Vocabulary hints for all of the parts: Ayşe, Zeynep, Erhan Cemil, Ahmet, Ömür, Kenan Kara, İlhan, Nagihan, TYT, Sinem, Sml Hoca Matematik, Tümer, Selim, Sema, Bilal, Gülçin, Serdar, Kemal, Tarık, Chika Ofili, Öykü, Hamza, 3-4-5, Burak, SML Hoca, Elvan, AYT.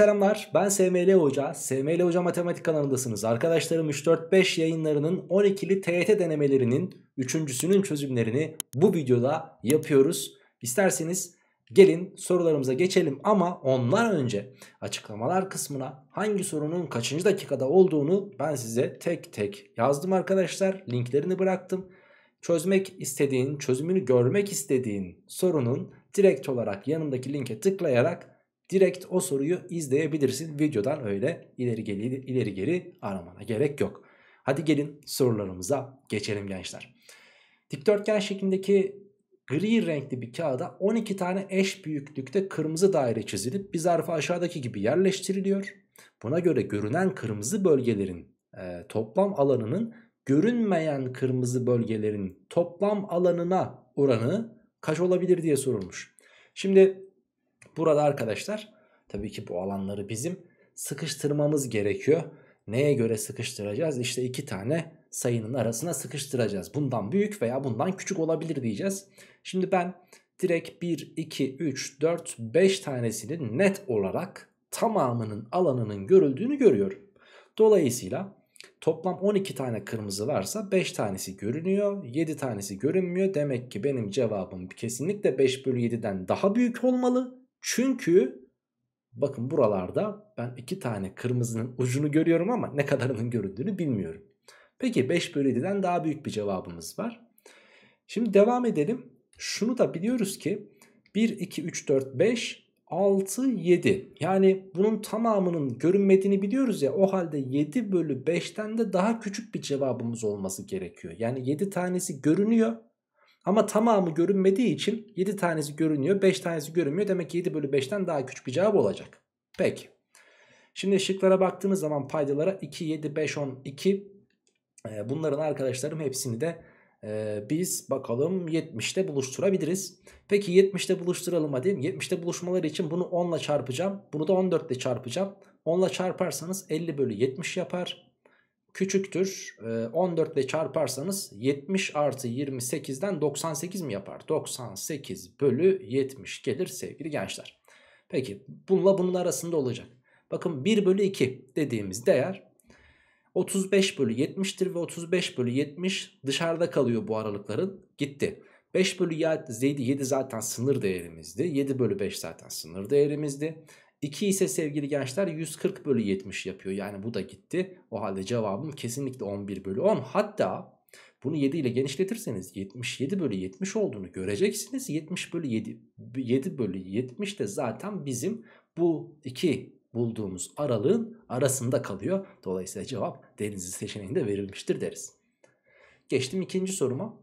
selamlar, ben SML Hoca, SML Hoca Matematik kanalındasınız. Arkadaşlarım 3-4-5 yayınlarının 12'li TYT denemelerinin 3.sünün çözümlerini bu videoda yapıyoruz. İsterseniz gelin sorularımıza geçelim ama ondan önce açıklamalar kısmına hangi sorunun kaçıncı dakikada olduğunu ben size tek tek yazdım arkadaşlar. Linklerini bıraktım. Çözmek istediğin, çözümünü görmek istediğin sorunun direkt olarak yanındaki linke tıklayarak direkt o soruyu izleyebilirsin. Videodan öyle ileri geri aramana gerek yok. Hadi gelin sorularımıza geçelim gençler. Dikdörtgen şeklindeki gri renkli bir kağıda 12 tane eş büyüklükte kırmızı daire çizilip bir zarfa aşağıdaki gibi yerleştiriliyor. Buna göre görünen kırmızı bölgelerin toplam alanının görünmeyen kırmızı bölgelerin toplam alanına oranı kaç olabilir diye sorulmuş. Şimdi burada arkadaşlar tabii ki bu alanları bizim sıkıştırmamız gerekiyor. Neye göre sıkıştıracağız? İşte iki tane sayının arasına sıkıştıracağız. Bundan büyük veya bundan küçük olabilir diyeceğiz. Şimdi ben direkt 1, 2, 3, 4, 5 tanesinin net olarak tamamının alanının görüldüğünü görüyorum. Dolayısıyla toplam 12 tane kırmızı varsa 5 tanesi görünüyor, 7 tanesi görünmüyor. Demek ki benim cevabım kesinlikle 5/7'den daha büyük olmalı. Çünkü bakın buralarda ben 2 tane kırmızının ucunu görüyorum ama ne kadarının görüldüğünü bilmiyorum. Peki 5/7'den daha büyük bir cevabımız var. Şimdi devam edelim. Şunu da biliyoruz ki 1, 2, 3, 4, 5, 6, 7. Yani bunun tamamının görünmediğini biliyoruz ya, o halde 7/5'ten de daha küçük bir cevabımız olması gerekiyor. Yani 7 tanesi görünüyor. Ama tamamı görünmediği için 7 tanesi görünüyor, 5 tanesi görünmüyor. Demek ki 7/5'ten daha küçük bir cevap olacak. Peki. Şimdi şıklara baktığımız zaman paydalara 2, 7, 5, 10, 2. Bunların arkadaşlarım hepsini de biz bakalım 70'te buluşturabiliriz. Peki 70'te buluşturalım hadi. 70'te buluşmaları için bunu 10'la çarpacağım. Bunu da 14'le çarpacağım. 10'la çarparsanız 50/70 yapar. Küçüktür 14 ile çarparsanız 70 + 28'den 98 mi yapar? 98/70 gelir sevgili gençler. Peki bununla bunun arasında olacak. Bakın 1/2 dediğimiz değer 35/70'tir ve 35/70 dışarıda kalıyor bu aralıkların, gitti. 5/7 zaten sınır değerimizdi. 7/5 zaten sınır değerimizdi. 2 ise sevgili gençler 140/70 yapıyor. Yani bu da gitti. O halde cevabım kesinlikle 11/10. Hatta bunu 7 ile genişletirseniz 77/70 olduğunu göreceksiniz. 7/70 de zaten bizim bu iki bulduğumuz aralığın arasında kalıyor. Dolayısıyla cevap Denizli seçeneğinde verilmiştir deriz. Geçtim ikinci soruma.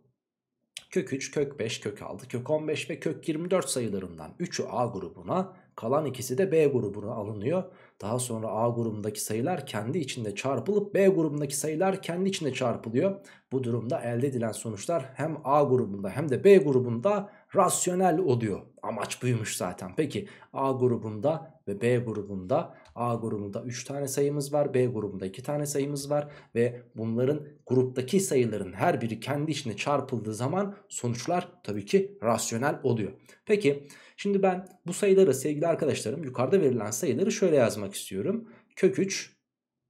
Kök 3, kök 5, kök 6, kök 15 ve kök 24 sayılarından 3'ü A grubuna, kalan ikisi de B grubuna alınıyor. Daha sonra A grubundaki sayılar kendi içinde çarpılıp B grubundaki sayılar kendi içinde çarpılıyor. Bu durumda elde edilen sonuçlar hem A grubunda hem de B grubunda rasyonel oluyor. Amaç buymuş zaten. Peki A grubunda ve B grubunda, A grubunda 3 tane sayımız var, B grubunda 2 tane sayımız var ve bunların gruptaki sayıların her biri kendi içinde çarpıldığı zaman sonuçlar tabii ki rasyonel oluyor. Peki şimdi ben bu sayıları sevgili arkadaşlarım, yukarıda verilen sayıları şöyle yazmak istiyorum. Kök 3,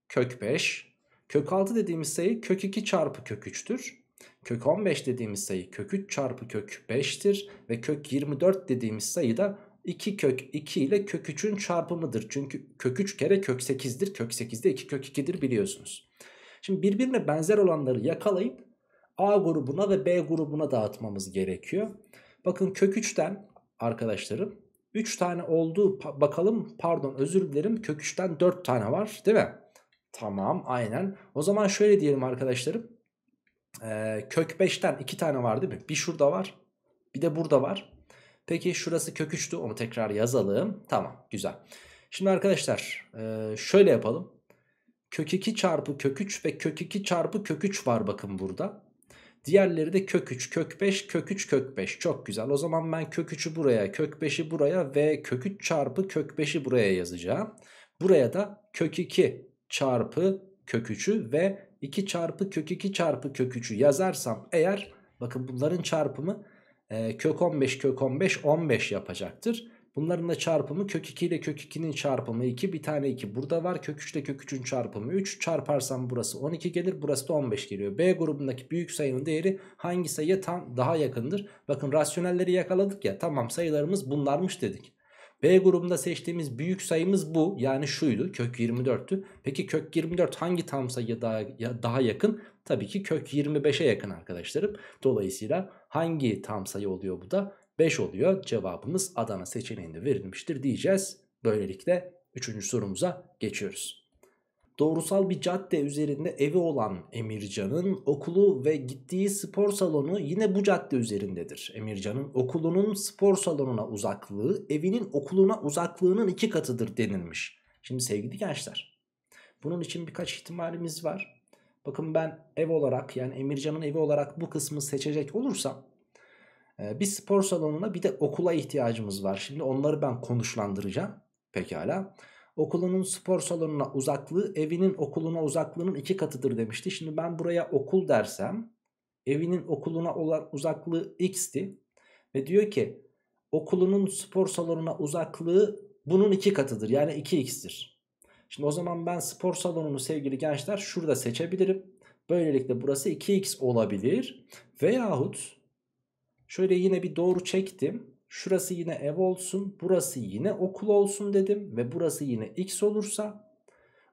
kök 5, kök 6 dediğimiz sayı kök 2 çarpı kök 3'tür. Kök 15 dediğimiz sayı kök 3 çarpı kök 5'tir ve kök 24 dediğimiz sayı da 2 kök 2 ile kök 3'ün çarpımıdır. Çünkü kök 3 kere kök 8'dir. Kök 8'de 2 kök 2'dir biliyorsunuz. Şimdi birbirine benzer olanları yakalayıp A grubuna ve B grubuna dağıtmamız gerekiyor. Bakın kök 3'ten arkadaşlarım 3 tane oldu. Bakalım, pardon, özür dilerim, kök 3'ten 4 tane var değil mi? Tamam, aynen. O zaman şöyle diyelim arkadaşlarım. Kök 5'ten 2 tane var değil mi? Bir şurada var, bir de burada var. Peki şurası kök 3'tü, onu tekrar yazalım. Tamam, güzel. Şimdi arkadaşlar şöyle yapalım. Kök 2 çarpı kök 3 ve kök 2 çarpı kök 3 var bakın burada. Diğerleri de kök 3, kök 5, kök 3, kök 5. Çok güzel. O zaman ben kök 3'ü buraya, kök 5'i buraya ve kök 3 çarpı kök 5'i buraya yazacağım. Buraya da kök 2 çarpı kök 3'ü ve 2 çarpı kök 2 çarpı kök 3'ü yazarsam eğer, bakın bunların çarpımı kök 15 kök 15 15 yapacaktır. Bunların da çarpımı kök 2 ile kök 2'nin çarpımı 2. Bir tane 2 burada var. Kök 3 ile kök 3'ün çarpımı 3. Çarparsam burası 12 gelir. Burası da 15 geliyor. B grubundaki büyük sayının değeri hangi sayıya tam daha yakındır? Bakın rasyonelleri yakaladık ya. Tamam, sayılarımız bunlarmış dedik. B grubunda seçtiğimiz büyük sayımız bu. Yani şuydu. Kök 24'tü. Peki kök 24 hangi tam sayıya daha yakın? Tabii ki kök 25'e yakın arkadaşlarım. Dolayısıyla hangi tam sayı oluyor bu da? 5 oluyor. Cevabımız Adana seçeneğinde verilmiştir diyeceğiz. Böylelikle 3. sorumuza geçiyoruz. Doğrusal bir cadde üzerinde evi olan Emircan'ın okulu ve gittiği spor salonu yine bu cadde üzerindedir. Emircan'ın okulunun spor salonuna uzaklığı evinin okuluna uzaklığının 2 katıdır denilmiş. Şimdi sevgili gençler, bunun için birkaç ihtimalimiz var. Bakın ben ev olarak, yani Emircan'ın evi olarak bu kısmı seçecek olursam, bir spor salonuna bir de okula ihtiyacımız var. Şimdi onları ben konuşlandıracağım. Pekala. Okulunun spor salonuna uzaklığı evinin okuluna uzaklığının 2 katıdır demişti. Şimdi ben buraya okul dersem, evinin okuluna olan uzaklığı x'ti. Ve diyor ki okulunun spor salonuna uzaklığı bunun 2 katıdır. Yani 2x'tir. Şimdi o zaman ben spor salonunu sevgili gençler şurada seçebilirim. Böylelikle burası 2x olabilir. Veyahut şöyle yine bir doğru çektim. Şurası yine ev olsun. Burası yine okul olsun dedim. Ve burası yine x olursa,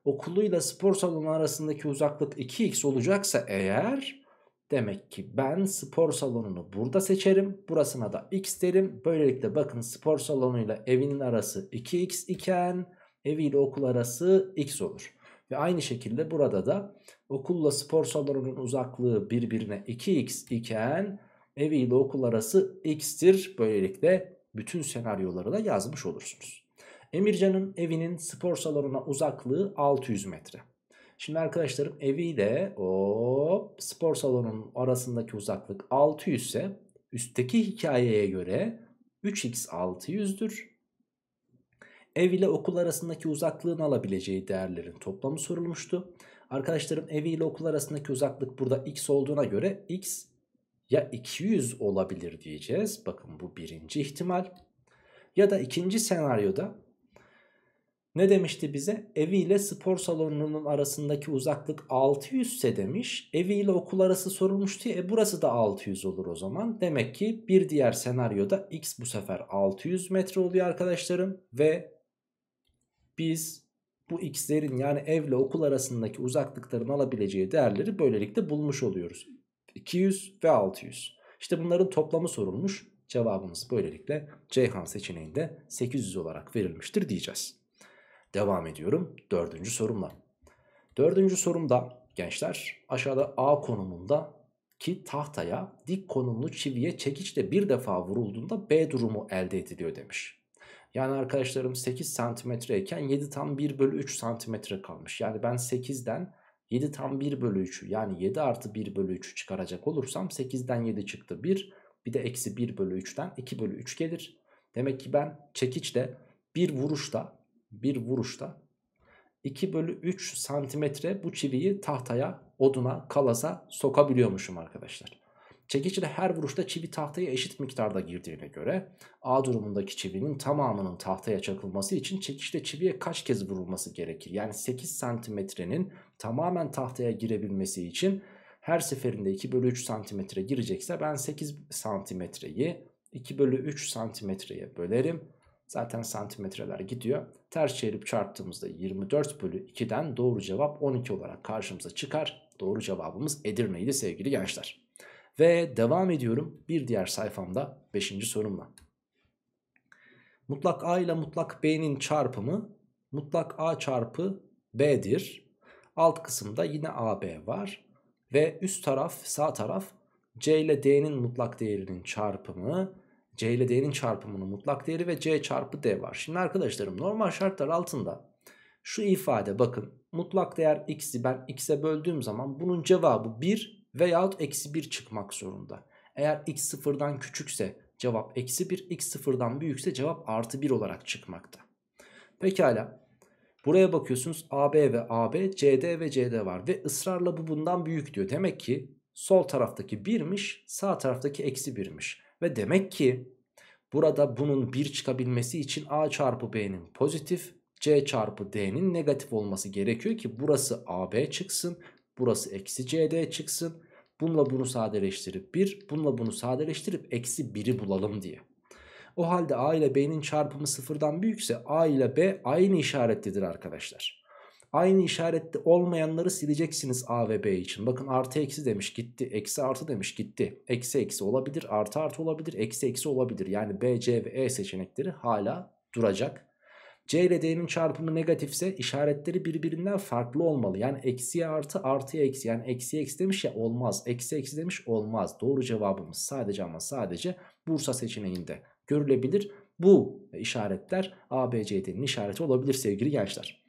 okuluyla spor salonu arasındaki uzaklık 2x olacaksa eğer, demek ki ben spor salonunu burada seçerim. Burasına da x derim. Böylelikle bakın spor salonuyla evinin arası 2x iken eviyle okul arası x olur. Ve aynı şekilde burada da okulla spor salonunun uzaklığı birbirine 2x iken evi ile okul arası x'tir. Böylelikle bütün senaryoları da yazmış olursunuz. Emircan'ın evinin spor salonuna uzaklığı 600 metre. Şimdi arkadaşlarım eviyle spor salonunun arasındaki uzaklık 600 ise üstteki hikayeye göre 3x 600'dür. Ev ile okul arasındaki uzaklığın alabileceği değerlerin toplamı sorulmuştu. Arkadaşlarım evi ile okul arasındaki uzaklık burada x olduğuna göre x ya 200 olabilir diyeceğiz. Bakın bu birinci ihtimal. Ya da ikinci senaryoda ne demişti bize? Evi ile spor salonunun arasındaki uzaklık 600 ise demiş. Evi ile okul arası sorulmuştu. Burası da 600 olur o zaman. Demek ki bir diğer senaryoda x bu sefer 600 metre oluyor arkadaşlarım. Ve biz bu x'lerin, yani ev ile okul arasındaki uzaklıkların alabileceği değerleri böylelikle bulmuş oluyoruz. 200 ve 600. İşte bunların toplamı sorulmuş. Cevabımız böylelikle Ceyhan seçeneğinde 800 olarak verilmiştir diyeceğiz. Devam ediyorum 4. sorumla. 4. sorumda gençler aşağıda A konumundaki tahtaya dik konumlu çiviye çekiçle bir defa vurulduğunda B durumu elde ediliyor demiş. Yani arkadaşlarım 8 santimetreyken 7 tam 1/3 santimetre kalmış. Yani ben 8'den 7 tam 1/3'ü, yani 7 artı 1/3'ü çıkaracak olursam 8'den 7 çıktı 1. Bir de eksi 1/3'ten 2/3 gelir. Demek ki ben çekiçle bir vuruşta 2/3 santimetre bu çiviyi tahtaya, oduna, kalasa sokabiliyormuşum arkadaşlar. Çekiçle her vuruşta çivi tahtaya eşit miktarda girdiğine göre A durumundaki çivinin tamamının tahtaya çakılması için çekiçle çiviye kaç kez vurulması gerekir? Yani 8 santimetrenin tamamen tahtaya girebilmesi için her seferinde 2/3 santimetre girecekse ben 8 santimetreyi 2/3 santimetreye bölerim. Zaten santimetreler gidiyor. Ters çevirip çarptığımızda 24/2'den doğru cevap 12 olarak karşımıza çıkar. Doğru cevabımız Edirne'ydi sevgili gençler. Ve devam ediyorum bir diğer sayfamda 5. sorumla. Mutlak A ile mutlak B'nin çarpımı mutlak A çarpı B'dir. Alt kısımda yine AB var. Ve üst taraf, sağ taraf C ile D'nin mutlak değerinin çarpımı, C ile D'nin çarpımının mutlak değeri ve C çarpı D var. Şimdi arkadaşlarım normal şartlar altında şu ifade, bakın mutlak değer x'i ben x'e böldüğüm zaman bunun cevabı 1 veyahut eksi 1 çıkmak zorunda. Eğer x sıfırdan küçükse cevap eksi 1, x sıfırdan büyükse cevap artı 1 olarak çıkmakta. Pekala. Buraya bakıyorsunuz AB ve AB, CD ve CD var. Ve ısrarla bu bundan büyük diyor. Demek ki sol taraftaki 1'miş, sağ taraftaki eksi 1'miş. Ve demek ki Burada bunun 1 çıkabilmesi için A çarpı B'nin pozitif, C çarpı D'nin negatif olması gerekiyor ki burası AB çıksın. Burası eksi CD çıksın. Bununla bunu sadeleştirip 1, bununla bunu sadeleştirip eksi 1'i bulalım diye. O halde A ile B'nin çarpımı sıfırdan büyükse A ile B aynı işaretlidir arkadaşlar. Aynı işaretli olmayanları sileceksiniz A ve B için. Bakın artı eksi demiş gitti. Eksi artı demiş gitti. Eksi eksi olabilir. Artı artı olabilir. Eksi eksi olabilir. Yani B, C ve E seçenekleri hala duracak. C ile D'nin çarpımı negatifse işaretleri birbirinden farklı olmalı. Yani eksiye artı artıya eksi. Yani eksiye eksi demiş ya olmaz. Eksi eksi demiş olmaz. Doğru cevabımız sadece ama sadece Bursa seçeneğinde görülebilir. Bu işaretler A, B, C, D'nin işareti olabilir sevgili gençler.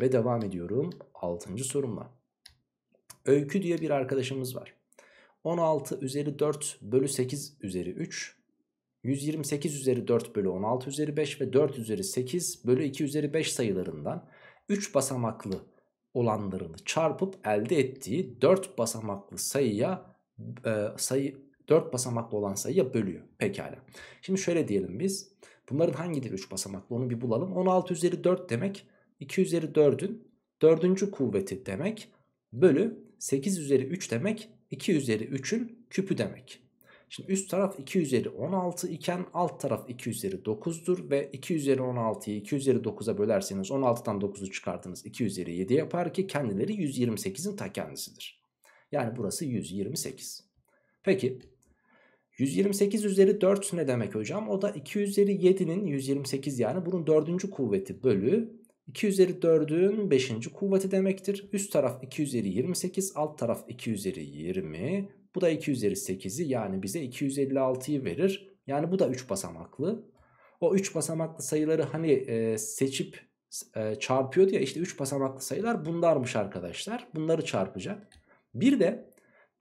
Ve devam ediyorum 6. sorumla. Öykü diye bir arkadaşımız var. 16 üzeri 4 bölü 8 üzeri 3. 128 üzeri 4 bölü 16 üzeri 5 ve 4 üzeri 8 bölü 2 üzeri 5 sayılarından 3 basamaklı olanlarını çarpıp elde ettiği 4 basamaklı olan sayıya bölüyor. Pekala. Şimdi şöyle diyelim biz. Bunların hangileri 3 basamaklı onu bir bulalım. 16 üzeri 4 demek 2 üzeri 4'ün 4. kuvveti demek bölü 8 üzeri 3 demek 2 üzeri 3'ün küpü demek. Şimdi üst taraf 2 üzeri 16 iken alt taraf 2 üzeri 9'dur ve 2 üzeri 16'yı 2 üzeri 9'a bölerseniz 16'dan 9'u çıkartınız 2 üzeri 7 yapar ki kendileri 128'in ta kendisidir. Yani burası 128. Peki 128 üzeri 4 ne demek hocam? O da 2 üzeri 7'nin 128 yani bunun 4. kuvveti bölü 2 üzeri 4'ün 5. kuvveti demektir. Üst taraf 2 üzeri 28 alt taraf 2 üzeri 20. Bu da 2 üzeri 8'i yani bize 256'yı verir. Yani bu da 3 basamaklı. O 3 basamaklı sayıları hani seçip çarpıyordu ya işte 3 basamaklı sayılar bunlarmış arkadaşlar. Bunları çarpacak. Bir de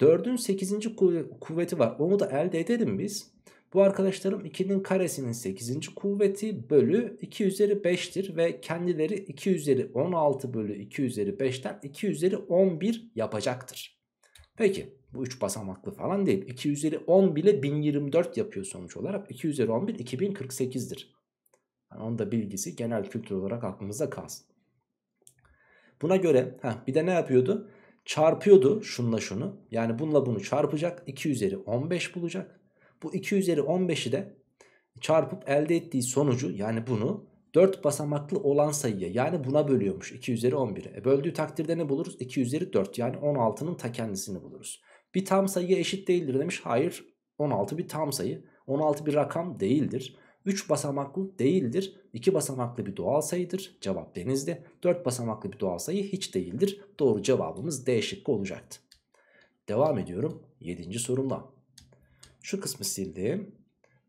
4'ün 8. kuvveti var. Onu da elde edelim biz. Bu arkadaşlarım 2'nin karesinin 8. kuvveti bölü 2 üzeri 5'tir. Ve kendileri 2 üzeri 16 bölü 2 üzeri 5'ten 2 üzeri 11 yapacaktır. Peki. Bu 3 basamaklı falan değil. 2 üzeri 10 bile 1024 yapıyor sonuç olarak. 2 üzeri 11 2048'dir. Yani onun da bilgisi genel kültür olarak aklımızda kalsın. Buna göre bir de ne yapıyordu? Çarpıyordu şunla şunu. Yani bununla bunu çarpacak. 2 üzeri 15 bulacak. Bu 2 üzeri 15'i de çarpıp elde ettiği sonucu yani bunu 4 basamaklı olan sayıya yani buna bölüyormuş. 2 üzeri 11'e. Böldüğü takdirde ne buluruz? 2 üzeri 4 yani 16'nın ta kendisini buluruz. Bir tam sayıya eşit değildir demiş. Hayır 16 bir tam sayı. 16 bir rakam değildir. 3 basamaklı değildir. 2 basamaklı bir doğal sayıdır. Cevap Denizli. 4 basamaklı bir doğal sayı hiç değildir. Doğru cevabımız D şıkkı olacaktı. Devam ediyorum 7. sorumla. Şu kısmı sildim.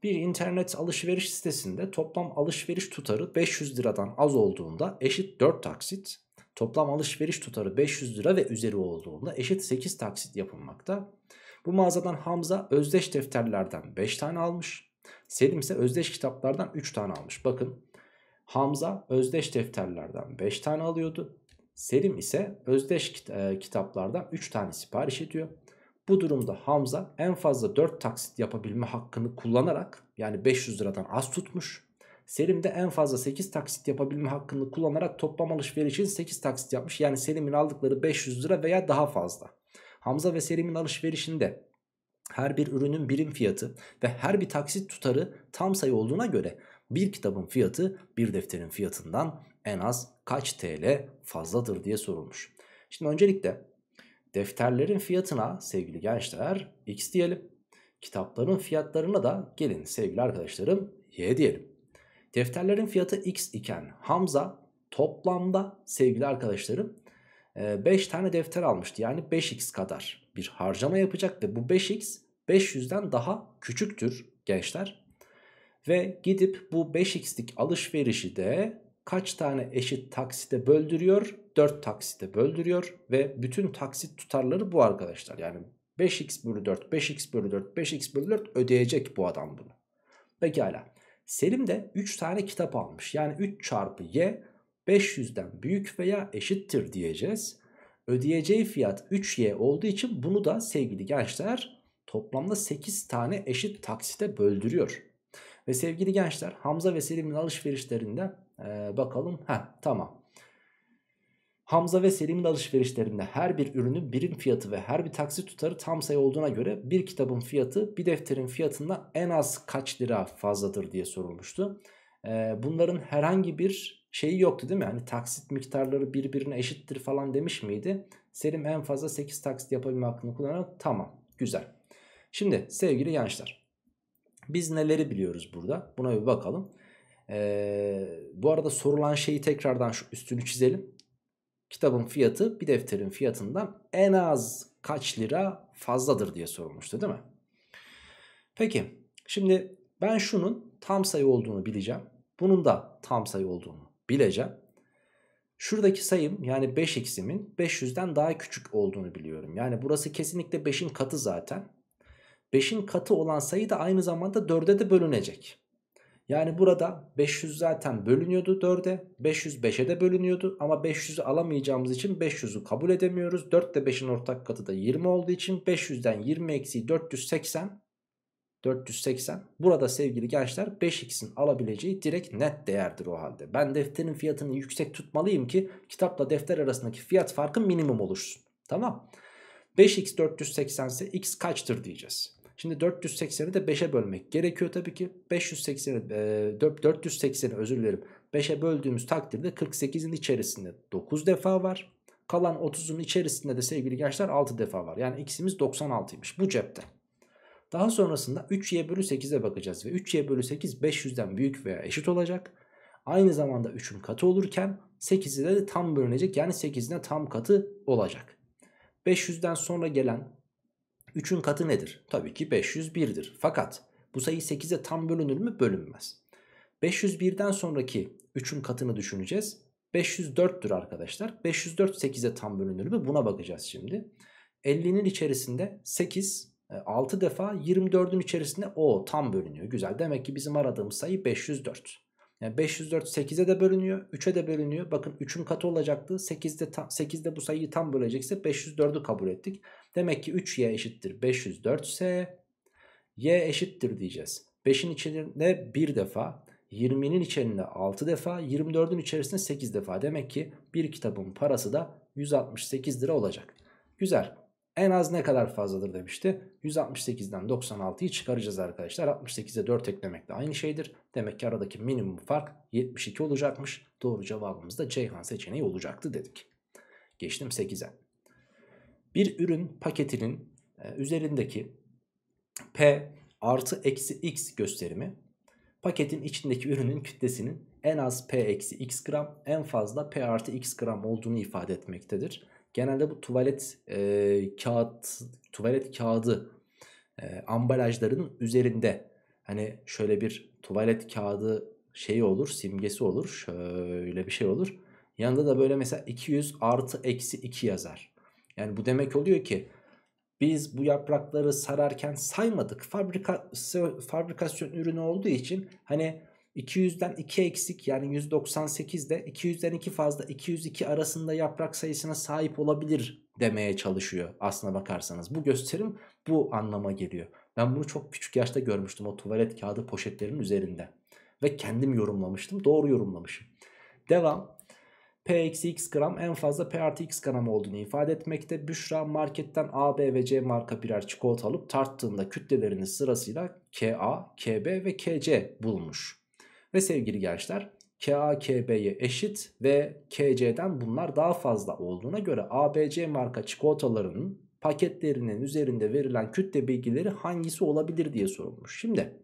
Bir internet alışveriş sitesinde toplam alışveriş tutarı 500 liradan az olduğunda eşit 4 taksit. Toplam alışveriş tutarı 500 lira ve üzeri olduğunda eşit 8 taksit yapılmakta. Bu mağazadan Hamza özdeş defterlerden 5 tane almış. Selim ise özdeş kitaplardan 3 tane almış. Bakın Hamza özdeş defterlerden 5 tane alıyordu. Selim ise özdeş kitaplardan 3 tane sipariş ediyor. Bu durumda Hamza en fazla 4 taksit yapabilme hakkını kullanarak yani 500 liradan az tutmuş. Selim de en fazla 8 taksit yapabilme hakkını kullanarak toplam alışverişin 8 taksit yapmış. Yani Selim'in aldıkları 500 lira veya daha fazla. Hamza ve Selim'in alışverişinde her bir ürünün birim fiyatı ve her bir taksit tutarı tam sayı olduğuna göre bir kitabın fiyatı bir defterin fiyatından en az kaç TL fazladır diye sorulmuş. Şimdi öncelikle defterlerin fiyatına sevgili gençler X diyelim. Kitapların fiyatlarına da gelin sevgili arkadaşlarım Y diyelim. Defterlerin fiyatı X iken Hamza toplamda sevgili arkadaşlarım 5 tane defter almıştı. Yani 5X kadar bir harcama yapacak ve bu 5X 500'den daha küçüktür gençler. Ve gidip bu 5X'lik alışverişi de kaç tane eşit taksite böldürüyor? 4 taksite böldürüyor ve bütün taksit tutarları bu arkadaşlar. Yani 5x bölü 4, 5x bölü 4, 5x bölü 4 ödeyecek bu adam bunu. Pekala. Selim de 3 tane kitap almış. Yani 3 çarpı y 500'den büyük veya eşittir diyeceğiz. Ödeyeceği fiyat 3y olduğu için bunu da sevgili gençler toplamda 8 tane eşit taksite böldürüyor. Ve sevgili gençler, Hamza ve Selim'in alışverişlerinde bakalım. Tamam. Hamza ve Selim'in alışverişlerinde her bir ürünün birim fiyatı ve her bir taksit tutarı tam sayı olduğuna göre bir kitabın fiyatı bir defterin fiyatından en az kaç lira fazladır diye sorulmuştu. Bunların herhangi bir şeyi yoktu değil mi? Yani taksit miktarları birbirine eşittir falan demiş miydi? Selim en fazla 8 taksit yapabilme hakkını kullanarak, tamam, güzel. Şimdi sevgili gençler, biz neleri biliyoruz burada? Buna bir bakalım. Bu arada sorulan şeyi tekrardan şu üstünü çizelim. Kitabın fiyatı bir defterin fiyatından en az kaç lira fazladır diye sorulmuştu değil mi? Peki şimdi ben şunun tam sayı olduğunu bileceğim. Bunun da tam sayı olduğunu bileceğim. Şuradaki sayım yani 5x'imin 500'den daha küçük olduğunu biliyorum. Yani burası kesinlikle 5'in katı zaten. 5'in katı olan sayı da aynı zamanda 4'e de bölünecek. Yani burada 500 zaten bölünüyordu 4'e. 500 5'e de bölünüyordu. Ama 500'ü alamayacağımız için 500'ü kabul edemiyoruz. 4 ile 5'in ortak katı da 20 olduğu için 500'den 20 eksiği 480. 480. Burada sevgili gençler 5x'in alabileceği direkt net değerdir o halde. Ben defterin fiyatını yüksek tutmalıyım ki kitapla defter arasındaki fiyat farkı minimum oluşsun. Tamam. 5x 480 ise x kaçtır diyeceğiz. Şimdi 480'i de 5'e bölmek gerekiyor tabii ki. 480'i özür dilerim 5'e böldüğümüz takdirde 48'in içerisinde 9 defa var. Kalan 30'un içerisinde de sevgili gençler 6 defa var. Yani x'imiz 96'ymış bu cepte. Daha sonrasında 3y bölü 8'e bakacağız. Ve 3y bölü 8 500'den büyük veya eşit olacak. Aynı zamanda 3'ün katı olurken 8'e de tam bölünecek. Yani 8'ine tam katı olacak. 500'den sonra gelen 3'ün katı nedir? Tabii ki 501'dir. Fakat bu sayı 8'e tam bölünür mü? Bölünmez. 501'den sonraki 3'ün katını düşüneceğiz. 504'tür arkadaşlar. 504 8'e tam bölünür mü? Buna bakacağız şimdi. 50'nin içerisinde 8, 6 defa, 24'ün içerisinde o tam bölünüyor. Güzel. Demek ki bizim aradığımız sayı 504. Yani 504 8'e de bölünüyor, 3'e de bölünüyor. Bakın 3'ün katı olacaktı. 8'de bu sayıyı tam bölecekse 504'ü kabul ettik. Demek ki 3y eşittir 504 ise y eşittir diyeceğiz. 5'in içerisinde 1 defa, 20'nin içerisinde 6 defa, 24'ün içerisinde 8 defa. Demek ki bir kitabın parası da 168 lira olacak. Güzel. En az ne kadar fazladır demişti. 168'den 96'yı çıkaracağız arkadaşlar. 68'e 4 eklemek de aynı şeydir. Demek ki aradaki minimum fark 72 olacakmış. Doğru cevabımız da Ceyhan seçeneği olacaktı dedik. Geçtim 8'e. Bir ürün paketinin üzerindeki P artı eksi X gösterimi paketin içindeki ürünün kütlesinin en az P eksi X gram en fazla P artı X gram olduğunu ifade etmektedir. Genelde bu tuvalet kağıdı ambalajlarının üzerinde hani şöyle bir tuvalet kağıdı şeyi olur, simgesi olur, şöyle bir şey olur. Yanında da böyle mesela 200 artı eksi 2 yazar. Yani bu demek oluyor ki biz bu yaprakları sararken saymadık. Fabrikasyon ürünü olduğu için hani 200'den 2 eksik yani 198'de 200'den 2 fazla 202 arasında yaprak sayısına sahip olabilir demeye çalışıyor aslına bakarsanız. Bu gösterim bu anlama geliyor. Ben bunu çok küçük yaşta görmüştüm o tuvalet kağıdı poşetlerin üzerinde. Ve kendim yorumlamıştım. Doğru yorumlamışım. Devam. P-X gram en fazla P artı X gram olduğunu ifade etmekte. Büşra marketten A, B ve C marka birer çikolata alıp tarttığında kütlelerini sırasıyla KA, KB ve KC bulmuş. Ve sevgili gençler KA KB'ye eşit ve KC'den bunlar daha fazla olduğuna göre ABC marka çikolatalarının paketlerinin üzerinde verilen kütle bilgileri hangisi olabilir diye sorulmuş. Şimdi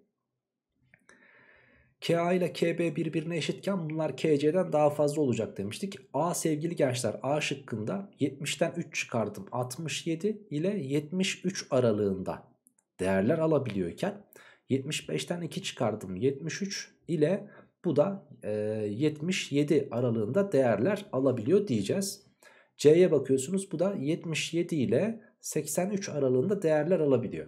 KA ile KB birbirine eşitken bunlar KC'den daha fazla olacak demiştik. A sevgili gençler A şıkkında 70'ten 3 çıkardım 67 ile 73 aralığında değerler alabiliyorken 75'ten 2 çıkardım 73 ile bu da 77 aralığında değerler alabiliyor diyeceğiz. C'ye bakıyorsunuz bu da 77 ile 83 aralığında değerler alabiliyor.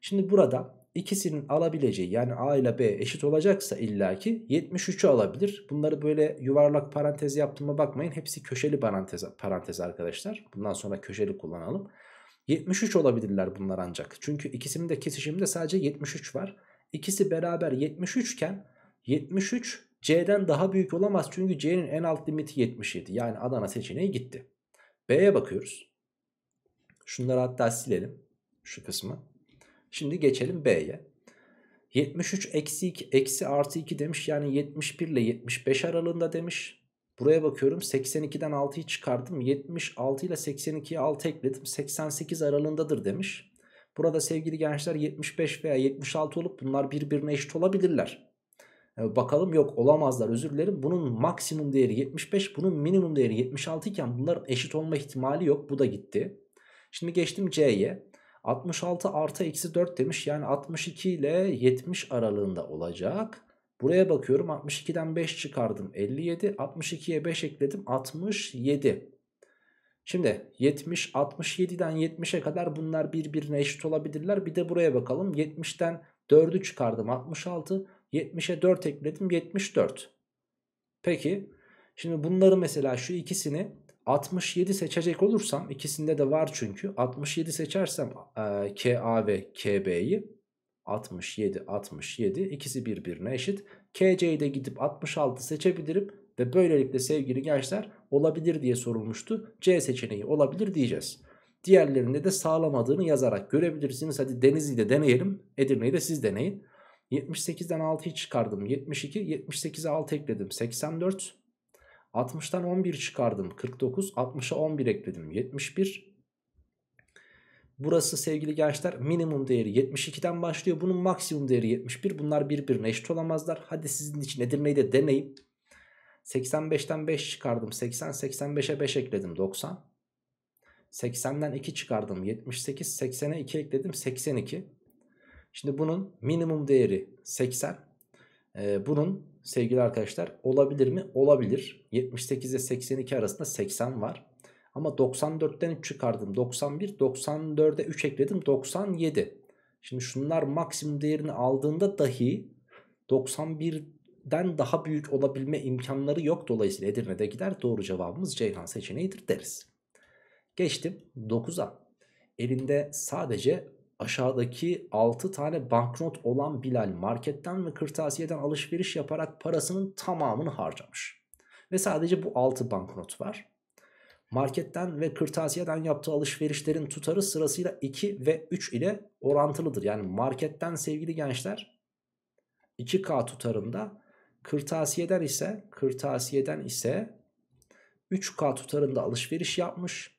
Şimdi burada ikisinin alabileceği yani A ile B eşit olacaksa illaki 73'ü alabilir. Bunları böyle yuvarlak parantez yaptığıma bakmayın. Hepsi köşeli parantez arkadaşlar. Bundan sonra köşeli kullanalım. 73 olabilirler bunlar ancak. Çünkü ikisinin de kesişiminde sadece 73 var. ikisi beraber 73 iken 73 C'den daha büyük olamaz. Çünkü C'nin en alt limiti 77. Yani Adana seçeneği gitti. B'ye bakıyoruz. Şunları hatta silelim. Şu kısmı. Şimdi geçelim B'ye. 73 eksi 2 eksi artı 2 demiş. Yani 71 ile 75 aralığında demiş. Buraya bakıyorum. 82'den 6'yı çıkardım. 76 ile 82'ye 6 ekledim. 88 aralığındadır demiş. Burada sevgili gençler 75 veya 76 olup bunlar birbirine eşit olabilirler. Bakalım, yok olamazlar, özür dilerim. Bunun maksimum değeri 75, bunun minimum değeri 76 iken bunların eşit olma ihtimali yok. Bu da gitti. Şimdi geçtim C'ye. 66 artı eksi 4 demiş. Yani 62 ile 70 aralığında olacak. Buraya bakıyorum, 62'den 5 çıkardım, 57. 62'ye 5 ekledim, 67. Şimdi 70, 67'den 70'e kadar bunlar birbirine eşit olabilirler. Bir de buraya bakalım. 70'ten 4'ü çıkardım, 66. 70'e 4 ekledim, 74. Peki şimdi bunları mesela şu ikisini 67 seçecek olursam, ikisinde de var çünkü, 67 seçersem KA ve KB'yi 67 ikisi birbirine eşit. KC'yi de gidip 66 seçebilirim ve böylelikle sevgili gençler olabilir diye sorulmuştu. C seçeneği olabilir diyeceğiz. Diğerlerinde de sağlamadığını yazarak görebilirsiniz. Hadi Denizli'yi de deneyelim, Edirne'yi de siz deneyin. 78'den 6'yı çıkardım, 72. 78'e 6 ekledim, 84. 60'tan 11 çıkardım, 49. 60'a 11 ekledim, 71. Burası sevgili gençler minimum değeri 72'den başlıyor, bunun maksimum değeri 71. Bunlar birbirine eşit olamazlar. Hadi sizin için Edirne'yi de deneyim. 85'ten 5 çıkardım, 80. 85'e 5 ekledim, 90. 80'den 2 çıkardım, 78. 80'e 2 ekledim, 82. Şimdi bunun minimum değeri 80. Bunun sevgili arkadaşlar olabilir mi? Olabilir. 78 ile 82 arasında 80 var. Ama 94'ten 3 çıkardım, 91. 94'e 3 ekledim, 97. Şimdi şunlar maksimum değerini aldığında dahi 91'den daha büyük olabilme imkanları yok. Dolayısıyla Edirne'de gider. Doğru cevabımız Ceyhan seçeneğidir deriz. Geçtim 9'a. Elinde sadece aşağıdaki 6 tane banknot olan Bilal marketten ve kırtasiyeden alışveriş yaparak parasının tamamını harcamış. Ve sadece bu 6 banknot var. Marketten ve kırtasiyeden yaptığı alışverişlerin tutarı sırasıyla 2 ve 3 ile orantılıdır. Yani marketten sevgili gençler 2K tutarında, kırtasiyeden ise 3K tutarında alışveriş yapmış.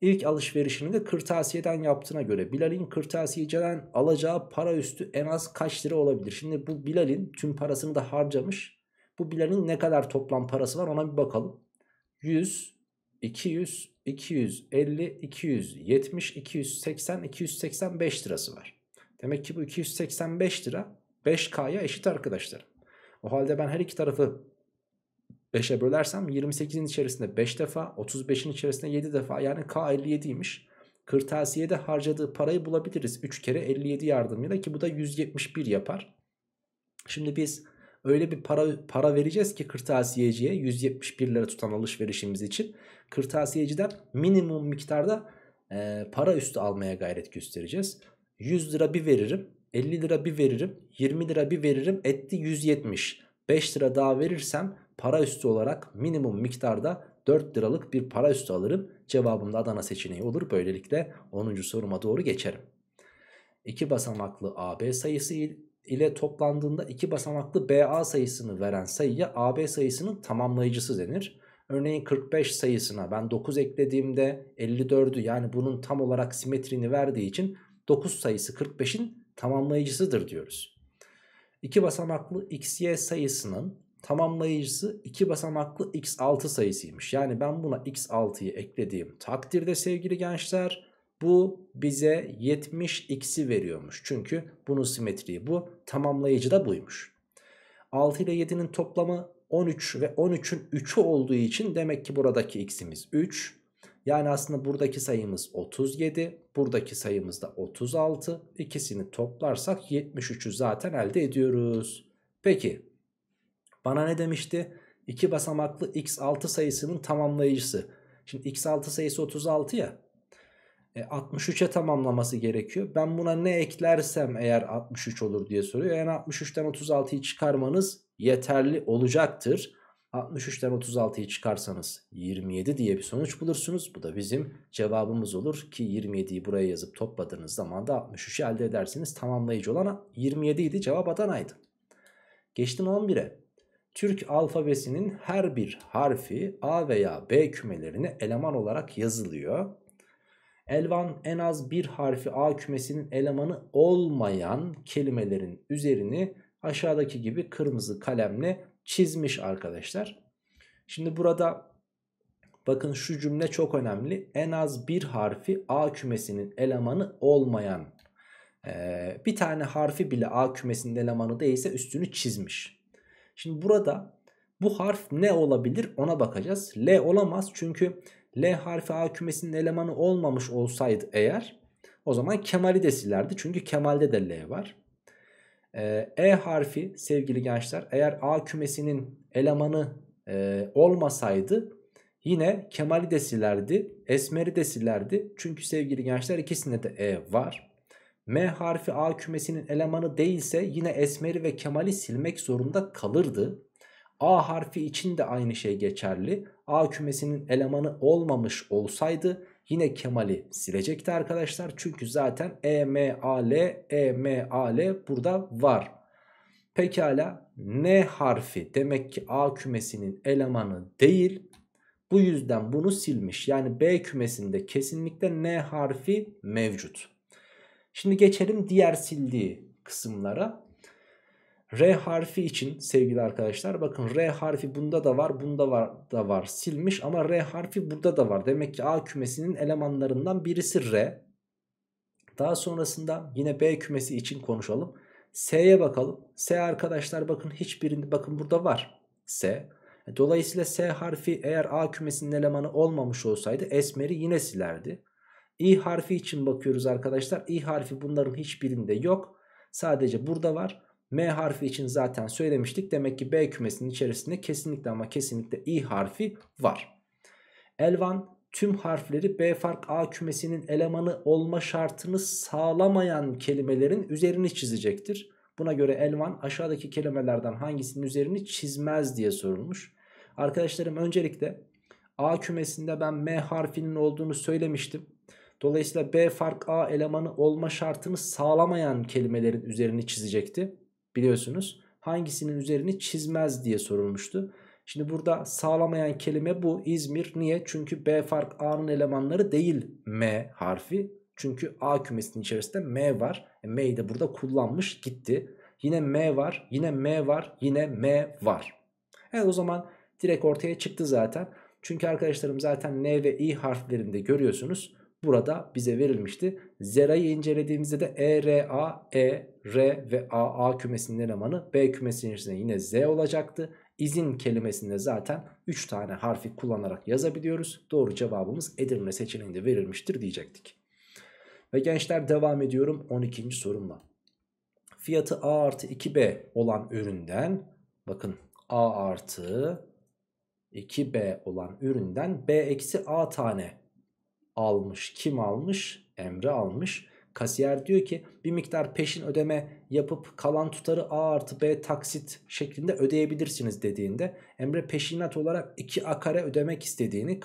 İlk alışverişini de kırtasiyeden yaptığına göre Bilal'in kırtasiyeden alacağı para üstü en az kaç lira olabilir? Şimdi bu Bilal'in tüm parasını da harcamış. Bu Bilal'in ne kadar toplam parası var ona bir bakalım. 100, 200, 250, 270, 280, 285 lirası var. Demek ki bu 285 lira 5K'ya eşit arkadaşlar. O halde ben her iki tarafı 5'e bölersem 28'in içerisinde 5 defa, 35'in içerisinde 7 defa, yani K 57'ymiş. Kırtasiyede harcadığı parayı bulabiliriz 3 kere 57 yardımıyla, ki bu da 171 yapar. Şimdi biz öyle bir para vereceğiz ki kırtasiyeciye 171 lira tutan alışverişimiz için. Kırtasiyeciden minimum miktarda para üstü almaya gayret göstereceğiz. 100 lira bir veririm, 50 lira bir veririm, 20 lira bir veririm, etti 170. 5 lira daha verirsem para üstü olarak minimum miktarda 4 liralık bir para üstü alırım. Cevabım da Adana seçeneği olur. Böylelikle 10. soruma doğru geçerim. 2 basamaklı AB sayısı ile toplandığında 2 basamaklı BA sayısını veren sayıya AB sayısının tamamlayıcısı denir. Örneğin 45 sayısına ben 9 eklediğimde 54'ü, yani bunun tam olarak simetrini verdiği için 9 sayısı 45'in tamamlayıcısıdır diyoruz. 2 basamaklı XY sayısının tamamlayıcısı 2 basamaklı x6 sayısıymış. Yani ben buna x6'yı eklediğim takdirde sevgili gençler bu bize 70x'i veriyormuş. Çünkü bunun simetriği bu, tamamlayıcı da buymuş. 6 ile 7'nin toplamı 13 ve 13'ün 3'ü olduğu için demek ki buradaki x'imiz 3. Yani aslında buradaki sayımız 37, buradaki sayımız da 36. İkisini toplarsak 73'ü zaten elde ediyoruz. Peki bana ne demişti? 2 basamaklı x6 sayısının tamamlayıcısı. Şimdi x6 sayısı 36 ya. 63'e tamamlaması gerekiyor. Ben buna ne eklersem eğer 63 olur diye soruyor. Yani 63'ten 36'yı çıkarmanız yeterli olacaktır. 63'ten 36'yı çıkarsanız 27 diye bir sonuç bulursunuz. Bu da bizim cevabımız olur ki 27'yi buraya yazıp topladığınız zaman da 63'ü elde edersiniz. Tamamlayıcı olan 27 idi, cevap Adana'ydı. Geçtim 11'e. Türk alfabesinin her bir harfi A veya B kümelerine eleman olarak yazılıyor. Elvan en az bir harfi A kümesinin elemanı olmayan kelimelerin üzerini aşağıdaki gibi kırmızı kalemle çizmiş arkadaşlar. Şimdi burada bakın şu cümle çok önemli. En az bir harfi A kümesinin elemanı olmayan, bir tane harfi bile A kümesinin elemanı değilse üstünü çizmiş. Şimdi burada bu harf ne olabilir ona bakacağız. L olamaz çünkü L harfi A kümesinin elemanı olmamış olsaydı eğer o zaman Kemal'i de silerdi. Çünkü Kemal'de de L var. E harfi sevgili gençler eğer A kümesinin elemanı olmasaydı yine Kemal'i de silerdi. Esmer'i de silerdi. Çünkü sevgili gençler ikisinde de E var. M harfi A kümesinin elemanı değilse yine Esmer'i ve Kemal'i silmek zorunda kalırdı. A harfi için de aynı şey geçerli. A kümesinin elemanı olmamış olsaydı yine Kemal'i silecekti arkadaşlar. Çünkü zaten E, M, A, L burada var. Pekala, N harfi demek ki A kümesinin elemanı değil. Bu yüzden bunu silmiş. Yani B kümesinde kesinlikle N harfi mevcut. Şimdi geçelim diğer sildiği kısımlara. R harfi için sevgili arkadaşlar bakın R harfi bunda da var, bunda da var silmiş ama R harfi burada da var. Demek ki A kümesinin elemanlarından birisi R. Daha sonrasında yine B kümesi için konuşalım. S'ye bakalım. S arkadaşlar bakın hiçbirinde bakın burada var S. Dolayısıyla S harfi eğer A kümesinin elemanı olmamış olsaydı Esmer'i yine silerdi. İ harfi için bakıyoruz arkadaşlar. İ harfi bunların hiçbirinde yok. Sadece burada var. M harfi için zaten söylemiştik. Demek ki B kümesinin içerisinde kesinlikle ama kesinlikle İ harfi var. Elvan tüm harfleri B fark A kümesinin elemanı olma şartını sağlamayan kelimelerin üzerini çizecektir. Buna göre Elvan aşağıdaki kelimelerden hangisinin üzerini çizmez diye sorulmuş. Arkadaşlarım öncelikle A kümesinde ben M harfinin olduğunu söylemiştim. Dolayısıyla B fark A elemanı olma şartını sağlamayan kelimelerin üzerini çizecekti. Biliyorsunuz hangisinin üzerini çizmez diye sorulmuştu. Şimdi burada sağlamayan kelime bu İzmir. Niye? Çünkü B fark A'nın elemanları değil M harfi. Çünkü A kümesinin içerisinde M var. M'yi de burada kullanmış gitti. Yine M var, yine M var, yine M var. Evet, o zaman direkt ortaya çıktı zaten. Çünkü arkadaşlarım zaten N ve İ harflerinde görüyorsunuz. Burada bize verilmişti. Zera'yı incelediğimizde de E, R, A, E, R ve A, A kümesinin elemanı B kümesinin içerisinde yine Z olacaktı. İzin kelimesinde zaten 3 tane harfi kullanarak yazabiliyoruz. Doğru cevabımız Edirne seçeneğinde verilmiştir diyecektik. Ve gençler devam ediyorum 12. sorumla. Fiyatı A artı 2B olan üründen, bakın A artı 2B olan üründen B eksi A tane almış. Kim almış? Emre almış. Kasiyer diyor ki bir miktar peşin ödeme yapıp kalan tutarı A artı B taksit şeklinde ödeyebilirsiniz dediğinde Emre peşinat olarak 2A kare ödemek istediğini,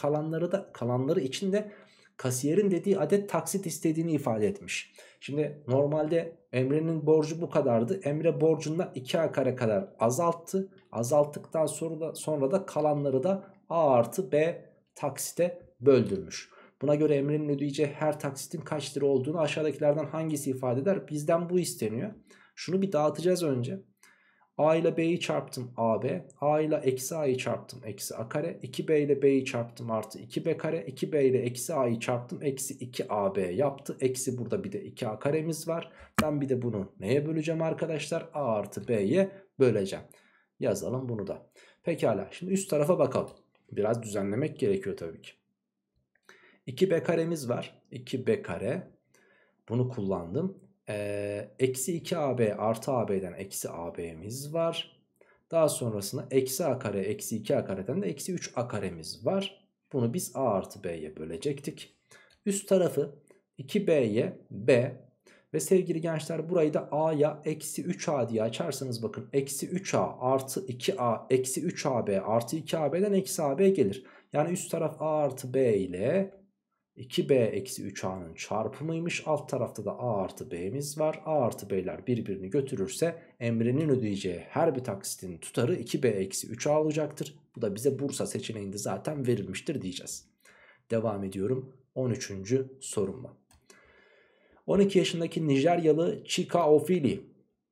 kalanları için de kasiyerin dediği adet taksit istediğini ifade etmiş. Şimdi normalde Emre'nin borcu bu kadardı. Emre borcundan 2A kare kadar azalttı. Azalttıktan sonra da kalanları da A artı B taksite böldürmüş. Buna göre Emre'nin ödeyeceği her taksitin kaç lira olduğunu aşağıdakilerden hangisi ifade eder? Bizden bu isteniyor. Şunu bir dağıtacağız önce. A ile B'yi çarptım AB. A ile eksi A'yı çarptım eksi A kare. 2B ile B'yi çarptım artı 2B kare. 2B ile eksi A'yı çarptım eksi 2AB yaptı. Eksi burada bir de 2A karemiz var. Ben bir de bunu neye böleceğim arkadaşlar? A artı B'ye böleceğim. Yazalım bunu da. Pekala, şimdi üst tarafa bakalım. Biraz düzenlemek gerekiyor tabii ki. 2b karemiz var. 2b kare. Bunu kullandım. Eksi 2ab artı ab'den eksi ab'miz var. Daha sonrasında eksi a kare eksi 2a kareden de eksi 3a karemiz var. Bunu biz a artı b'ye bölecektik. Üst tarafı 2B'ye B ve sevgili gençler burayı da A'ya eksi 3A diye açarsanız bakın eksi 3A artı 2A eksi 3AB artı 2AB'den eksi AB gelir. Yani üst taraf A artı B ile 2B eksi 3A'nın çarpımıymış. Alt tarafta da A artı B'miz var. A artı B'ler birbirini götürürse Emre'nin ödeyeceği her bir taksitin tutarı 2B eksi 3A olacaktır. Bu da bize Bursa seçeneğinde zaten verilmiştir diyeceğiz. Devam ediyorum 13. sorumla. 12 yaşındaki Nijeryalı Chika Ofili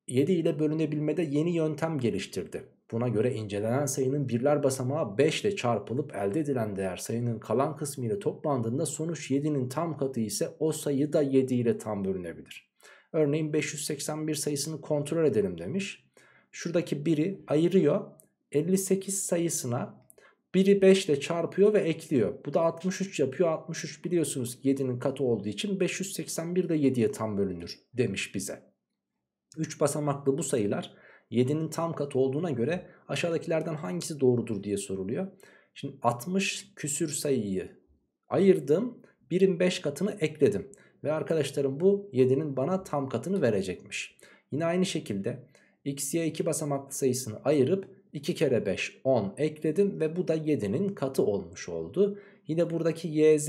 7 ile bölünebilmede yeni yöntem geliştirdi. Buna göre incelenen sayının birler basamağı 5 ile çarpılıp elde edilen değer sayının kalan kısmı ile toplandığında sonuç 7'nin tam katı ise o sayı da 7 ile tam bölünebilir. Örneğin 581 sayısını kontrol edelim demiş. Şuradaki 1'i ayırıyor. 58 sayısına 1'i 5 ile çarpıyor ve ekliyor. Bu da 63 yapıyor. 63 biliyorsunuz 7'nin katı olduğu için 581 de 7'ye tam bölünür demiş bize. 3 basamaklı bu sayılar 7'nin tam katı olduğuna göre aşağıdakilerden hangisi doğrudur diye soruluyor. Şimdi 60 küsür sayıyı ayırdım. 1'in 5 katını ekledim. Ve arkadaşlarım bu 7'nin bana tam katını verecekmiş. Yine aynı şekilde x'ye 2 basamaklı sayısını ayırıp 2 kere 5 10 ekledim ve bu da 7'nin katı olmuş oldu. Yine buradaki yz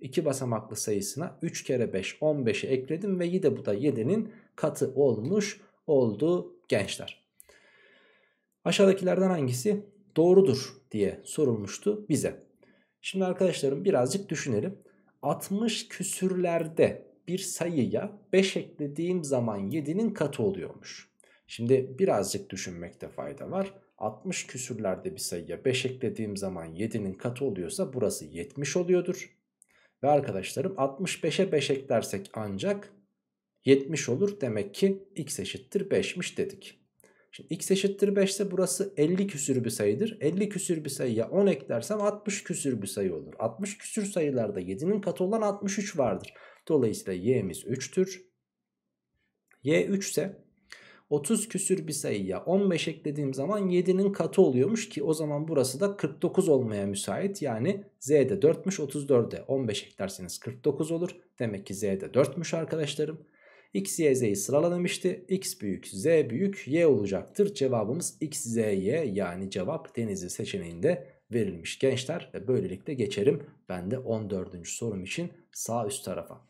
2 basamaklı sayısına 3 kere 5 15'i ekledim ve yine bu da 7'nin katı olmuş oldu gençler. Aşağıdakilerden hangisi doğrudur diye sorulmuştu bize. Şimdi arkadaşlarım birazcık düşünelim. 60 küsürlerde bir sayıya 5 eklediğim zaman 7'nin katı oluyormuş. Şimdi birazcık düşünmekte fayda var. 60 küsürlerde bir sayıya 5 eklediğim zaman 7'nin katı oluyorsa burası 70 oluyordur. Ve arkadaşlarım 65'e 5 eklersek ancak 70 olur. Demek ki x eşittir 5'miş dedik. Şimdi x eşittir 5 ise burası 50 küsür bir sayıdır. 50 küsür bir sayıya 10 eklersem 60 küsür bir sayı olur. 60 küsür sayılarda 7'nin katı olan 63 vardır. Dolayısıyla y'miz 3'tür. Y 3 ise 30 küsür bir sayıya 15 eklediğim zaman 7'nin katı oluyormuş ki o zaman burası da 49 olmaya müsait. Yani z'de 4'müş, 34'e 15 eklerseniz 49 olur. Demek ki z'de 4'müş arkadaşlarım. X, Y, Z'yi sıralamıştı. X büyük, Z büyük, Y olacaktır. Cevabımız X, Z, Y yani cevap Denizli seçeneğinde verilmiş gençler. Ve böylelikle geçerim ben de 14. sorum için sağ üst tarafa.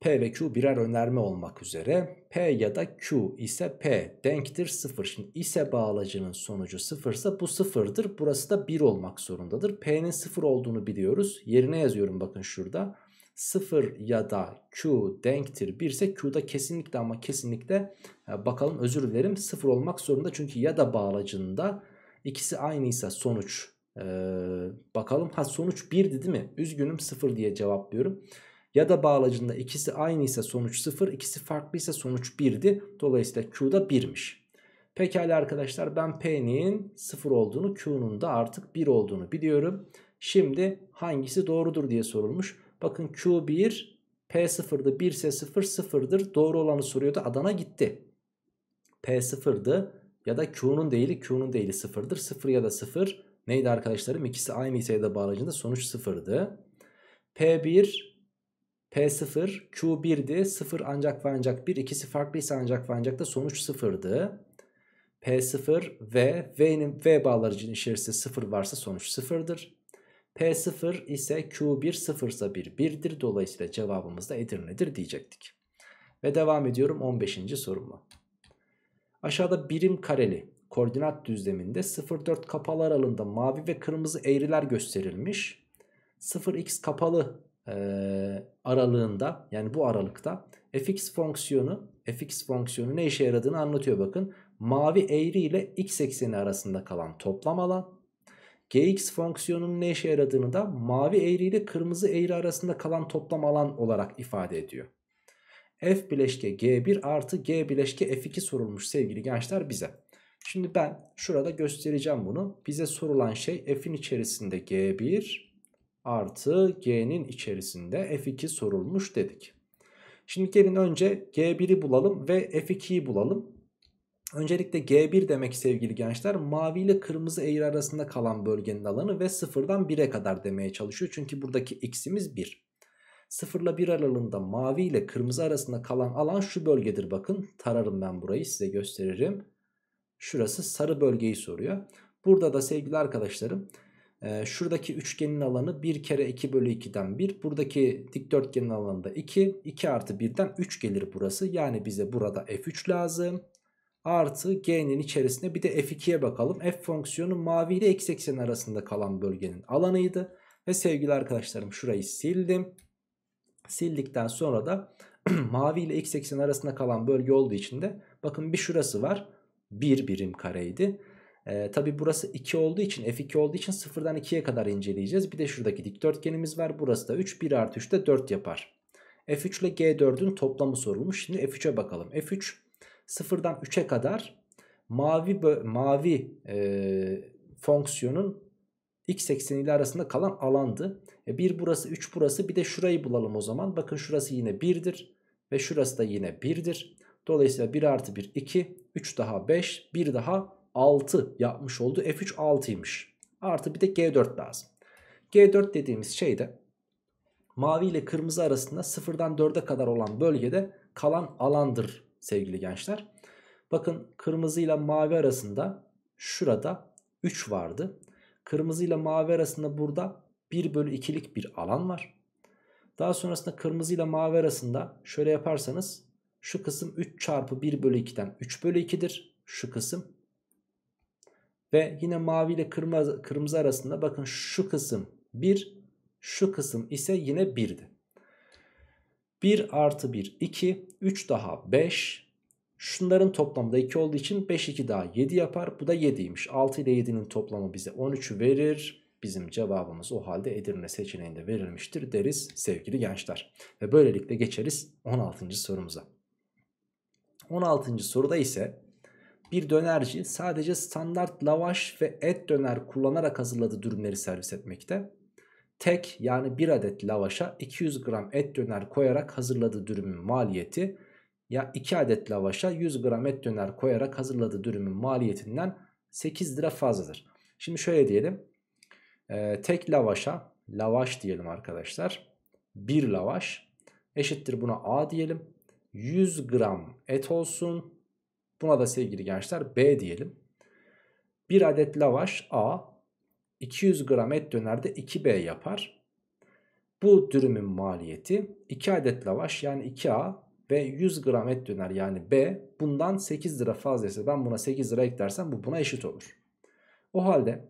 P ve Q birer önerme olmak üzere. P ya da Q ise P denktir 0. Şimdi ise bağlacının sonucu 0 ise bu 0'dır. Burası da 1 olmak zorundadır. P'nin 0 olduğunu biliyoruz. Yerine yazıyorum bakın şurada. 0 ya da Q denktir 1 ise Q'da kesinlikle ama kesinlikle bakalım özür dilerim 0 olmak zorunda. Çünkü ya da bağlacında ikisi aynıysa sonuç bakalım sonuç 1'di değil mi? Üzgünüm 0 diye cevaplıyorum. Ya da bağlacında ikisi aynıysa sonuç 0, ikisi farklıysa sonuç 1'di. Dolayısıyla Q'da 1'miş. Pekala arkadaşlar ben P'nin 0 olduğunu Q'nun da artık 1 olduğunu biliyorum. Şimdi hangisi doğrudur diye sorulmuş. Bakın Q1, P0'dı 1 ise 0, 0'dır. Doğru olanı soruyordu. Adana gitti. P0'dı ya da Q'nun değili 0'dır. 0 ya da 0 neydi arkadaşlarım? İkisi aynı ise ya da bağlacında sonuç 0'dı. P1, P0, Q1'di. 0 ancak ve ancak 1. İkisi farklıysa ancak ve ancak da sonuç 0'dı. P0 ve V'nin V bağlacının içerisinde 0 varsa sonuç 0'dır. P0 ise Q1 0 ise 1 1'dir. Dolayısıyla cevabımız da Edirne'dir diyecektik. Ve devam ediyorum 15. sorumla. Aşağıda birim kareli koordinat düzleminde 0-4 kapalı aralığında mavi ve kırmızı eğriler gösterilmiş. 0x kapalı aralığında yani bu aralıkta fx fonksiyonu ne işe yaradığını anlatıyor bakın. Mavi eğri ile x ekseni arasında kalan toplam alan. Gx fonksiyonunun ne işe yaradığını da mavi eğri ile kırmızı eğri arasında kalan toplam alan olarak ifade ediyor. F bileşke G1 artı G bileşke F2 sorulmuş sevgili gençler bize. Şimdi ben şurada göstereceğim bunu. Bize sorulan şey F'in içerisinde G1 artı G'nin içerisinde F2 sorulmuş dedik. Şimdi gelin önce G1'i bulalım ve F2'yi bulalım. Öncelikle G1 demek sevgili gençler mavi ile kırmızı eğri arasında kalan bölgenin alanı ve 0'dan 1'e kadar demeye çalışıyor. Çünkü buradaki x'imiz 1. 0 ile 1 aralığında mavi ile kırmızı arasında kalan alan şu bölgedir bakın. Tararım ben burayı, size gösteririm. Şurası sarı bölgeyi soruyor. Burada da sevgili arkadaşlarım şuradaki üçgenin alanı 1 kere 2 bölü 2'den 1. Buradaki dikdörtgenin alanı da 2. 2 artı 1'den 3 gelir burası. Yani bize burada F3 lazım. Artı G'nin içerisinde bir de F2'ye bakalım. F fonksiyonu mavi ile eksi eksen arasında kalan bölgenin alanıydı. Ve sevgili arkadaşlarım şurayı sildim. Sildikten sonra da mavi ile eksi eksen arasında kalan bölge olduğu için de bakın bir şurası var. 1 birim kareydi. Tabi burası 2 olduğu için, F2 olduğu için 0'dan 2'ye kadar inceleyeceğiz. Bir de şuradaki dikdörtgenimiz var. Burası da 3. 1 artı 3 de 4 yapar. F3 ile G4'ün toplamı sorulmuş. Şimdi F3'e bakalım. F3 0'dan 3'e kadar mavi fonksiyonun x ekseni ile arasında kalan alandı. 1 burası, 3 burası. Bir de şurayı bulalım o zaman. Bakın şurası yine 1'dir. Ve şurası da yine 1'dir. Dolayısıyla 1 artı 1 2, 3 daha 5, 1 daha 6 yapmış oldu. F3 6'ymış. Artı bir de G4 lazım. G4 dediğimiz şey de mavi ile kırmızı arasında 0'dan 4'e kadar olan bölgede kalan alandır sevgili gençler. Bakın kırmızı ile mavi arasında şurada 3 vardı. Kırmızı ile mavi arasında burada 1 bölü 2'lik bir alan var. Daha sonrasında kırmızı ile mavi arasında şöyle yaparsanız şu kısım 3 çarpı 1 bölü 2'den 3 bölü 2'dir. Şu kısım. Ve yine mavi ile kırmızı arasında bakın şu kısım 1, şu kısım ise yine 1'di. 1 artı 1 2, 3 daha 5. Şunların toplamı da 2 olduğu için 5 2 daha 7 yapar. Bu da 7'ymiş. 6 ile 7'nin toplamı bize 13'ü verir. Bizim cevabımız o halde Edirne seçeneğinde verilmiştir deriz sevgili gençler. Ve böylelikle geçeriz 16. sorumuza. 16. soruda ise bir dönerci sadece standart lavaş ve et döner kullanarak hazırladığı dürümleri servis etmekte. Tek yani bir adet lavaşa 200 gram et döner koyarak hazırladığı dürümün maliyeti ya 2 adet lavaşa 100 gram et döner koyarak hazırladığı dürümün maliyetinden 8 lira fazladır. Şimdi şöyle diyelim. Tek lavaşa lavaş diyelim arkadaşlar. 1 lavaş eşittir buna A diyelim. 100 gram et olsun. Buna da sevgili gençler B diyelim. 1 adet lavaş A, 200 gram et dönerde 2B yapar. Bu dürümün maliyeti 2 adet lavaş yani 2A ve 100 gram et döner yani B. Bundan 8 lira fazlaysa ben buna 8 lira eklersem bu buna eşit olur. O halde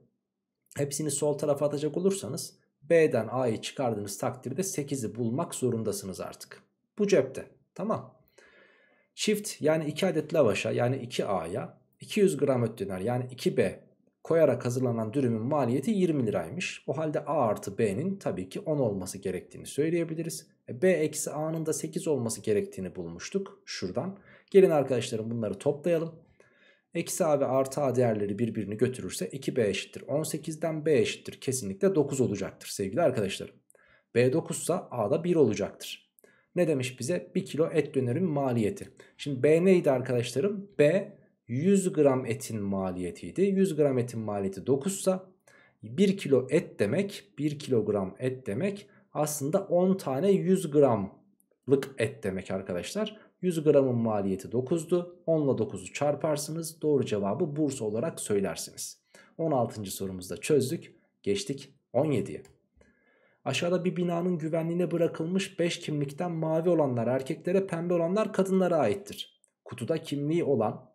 hepsini sol tarafa atacak olursanız B'den A'yı çıkardığınız takdirde 8'i bulmak zorundasınız artık. Bu cepte, tamam. Çift yani 2 adet lavaşa yani 2A'ya 200 gram et döner yani 2B koyarak hazırlanan dürümün maliyeti 20 liraymış. O halde A artı B'nin tabii ki 10 olması gerektiğini söyleyebiliriz. B eksi A'nın da 8 olması gerektiğini bulmuştuk şuradan. Gelin arkadaşlarım bunları toplayalım. Eksi A ve artı A değerleri birbirini götürürse 2B eşittir 18'den B eşittir kesinlikle 9 olacaktır sevgili arkadaşlarım. B 9 ise A da 1 olacaktır. Ne demiş bize? 1 kilo et dönerin maliyeti. Şimdi B neydi arkadaşlarım? B 100 gram etin maliyetiydi. 100 gram etin maliyeti 9 ise 1 kilo et demek, 1 kilogram et demek aslında 10 tane 100 gramlık et demek arkadaşlar. 100 gramın maliyeti 9'du. 10 ile 9'u çarparsınız. Doğru cevabı Bursa olarak söylersiniz. 16. sorumuzda çözdük. Geçtik 17'ye. Aşağıda bir binanın güvenliğine bırakılmış 5 kimlikten mavi olanlar erkeklere, pembe olanlar kadınlara aittir. Kutuda kimliği olan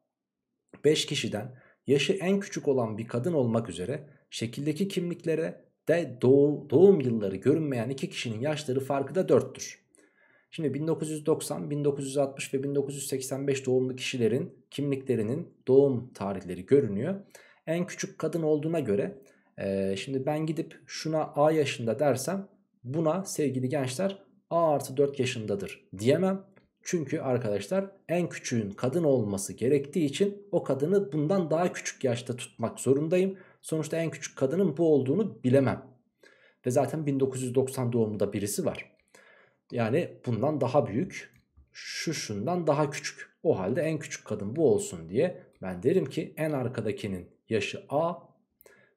5 kişiden yaşı en küçük olan bir kadın olmak üzere şekildeki kimliklere de doğum yılları görünmeyen 2 kişinin yaşları farkı da 4'tür. Şimdi 1990, 1960 ve 1985 doğumlu kişilerin kimliklerinin doğum tarihleri görünüyor. En küçük kadın olduğuna göre... Şimdi ben gidip şuna A yaşında dersem buna sevgili gençler A artı 4 yaşındadır diyemem. Çünkü arkadaşlar en küçüğün kadın olması gerektiği için o kadını bundan daha küçük yaşta tutmak zorundayım. Sonuçta en küçük kadının bu olduğunu bilemem. Ve zaten 1990 doğumunda birisi var. Yani bundan daha büyük, şundan daha küçük. O halde en küçük kadın bu olsun diye ben derim ki en arkadakinin yaşı A.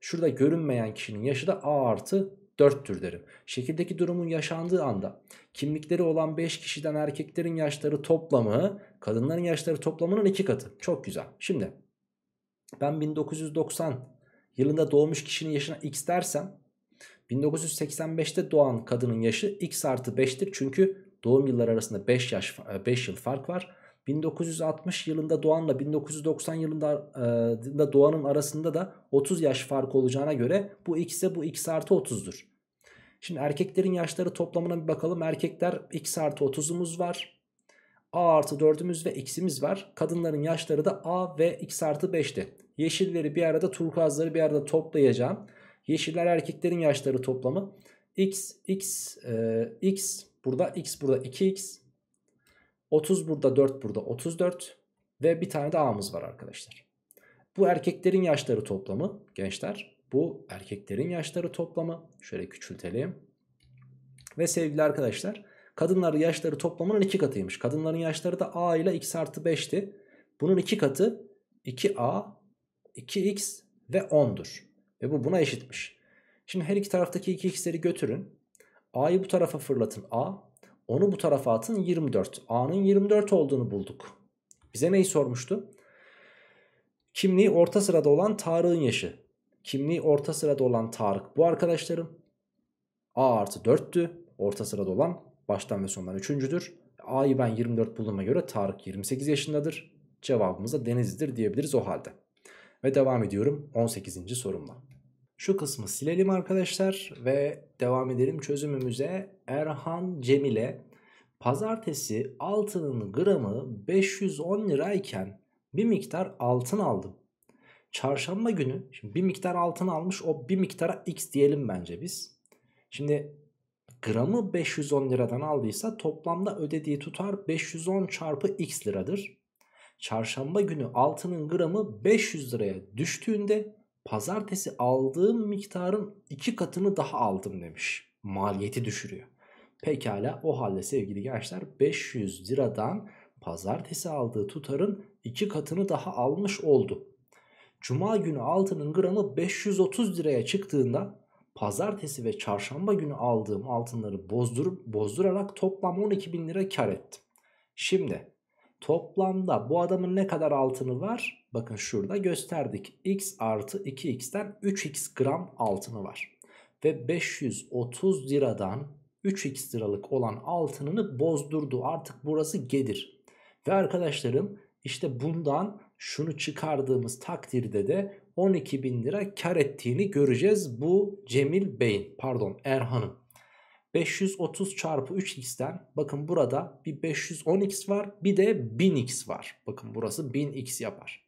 Şurada görünmeyen kişinin yaşı da A artı 4'tür derim. Şekildeki durumun yaşandığı anda kimlikleri olan 5 kişiden erkeklerin yaşları toplamı kadınların yaşları toplamının 2 katı. Çok güzel. Şimdi ben 1990 yılında doğmuş kişinin yaşına x dersem 1985'te doğan kadının yaşı x artı 5'tir. Çünkü doğum yılları arasında 5 yıl fark var. 1960 yılında doğanla 1990 yılında doğanın arasında da 30 yaş farkı olacağına göre bu x'e bu x artı 30'dur. Şimdi erkeklerin yaşları toplamına bir bakalım. Erkekler x artı 30'umuz var. A artı 4'ümüz ve x'imiz var. Kadınların yaşları da a ve x artı 5'ti. Yeşilleri bir arada turkuazları bir arada toplayacağım. Yeşiller erkeklerin yaşları toplamı. X burada 2x. 30 burada 4 burada 34 ve bir tane de A'mız var arkadaşlar. Bu erkeklerin yaşları toplamı gençler. Bu erkeklerin yaşları toplamı. Şöyle küçültelim. Ve sevgili arkadaşlar kadınların yaşları toplamının 2 katıymış. Kadınların yaşları da A ile X artı 5'ti. Bunun 2 katı 2A, 2X ve 10'dur. Ve bu buna eşitmiş. Şimdi her iki taraftaki 2x'leri götürün. A'yı bu tarafa fırlatın A. Onu bu tarafa atın 24. A'nın 24 olduğunu bulduk. Bize neyi sormuştu? Kimliği orta sırada olan Tarık'ın yaşı. Kimliği orta sırada olan Tarık bu arkadaşlarım. A artı 4'tü. Orta sırada olan baştan ve sondan 3.'dür. A'yı ben 24 bulduğuma göre Tarık 28 yaşındadır. Cevabımız da Denizli'dir diyebiliriz o halde. Ve devam ediyorum 18. sorumla. Şu kısmı silelim arkadaşlar ve devam edelim çözümümüze. Erhan Cemil'e pazartesi altının gramı 510 lirayken bir miktar altın aldım. Çarşamba günü şimdi bir miktar altın almış, o bir miktara x diyelim bence biz. Şimdi gramı 510 liradan aldıysa toplamda ödediği tutar 510 çarpı x liradır. Çarşamba günü altının gramı 500 liraya düştüğünde pazartesi aldığım miktarın 2 katını daha aldım demiş. Maliyeti düşürüyor. Pekala o halde sevgili gençler 500 liradan pazartesi aldığı tutarın 2 katını daha almış oldu. Cuma günü altının gramı 530 liraya çıktığında pazartesi ve çarşamba günü aldığım altınları bozdurarak toplam 12.000 lira kar ettim. Şimdi toplamda bu adamın ne kadar altını var? Bakın şurada gösterdik. X artı 2x'ten 3x gram altını var. Ve 530 liradan 3x liralık olan altınını bozdurdu. Artık burası gelir. Ve arkadaşlarım işte bundan şunu çıkardığımız takdirde de 12.000 lira kar ettiğini göreceğiz. Bu Cemil Bey'in, pardon Erhan'ın. 530 çarpı 3x'ten bakın burada bir 510x var bir de 1000x var. Bakın burası 1000x yapar.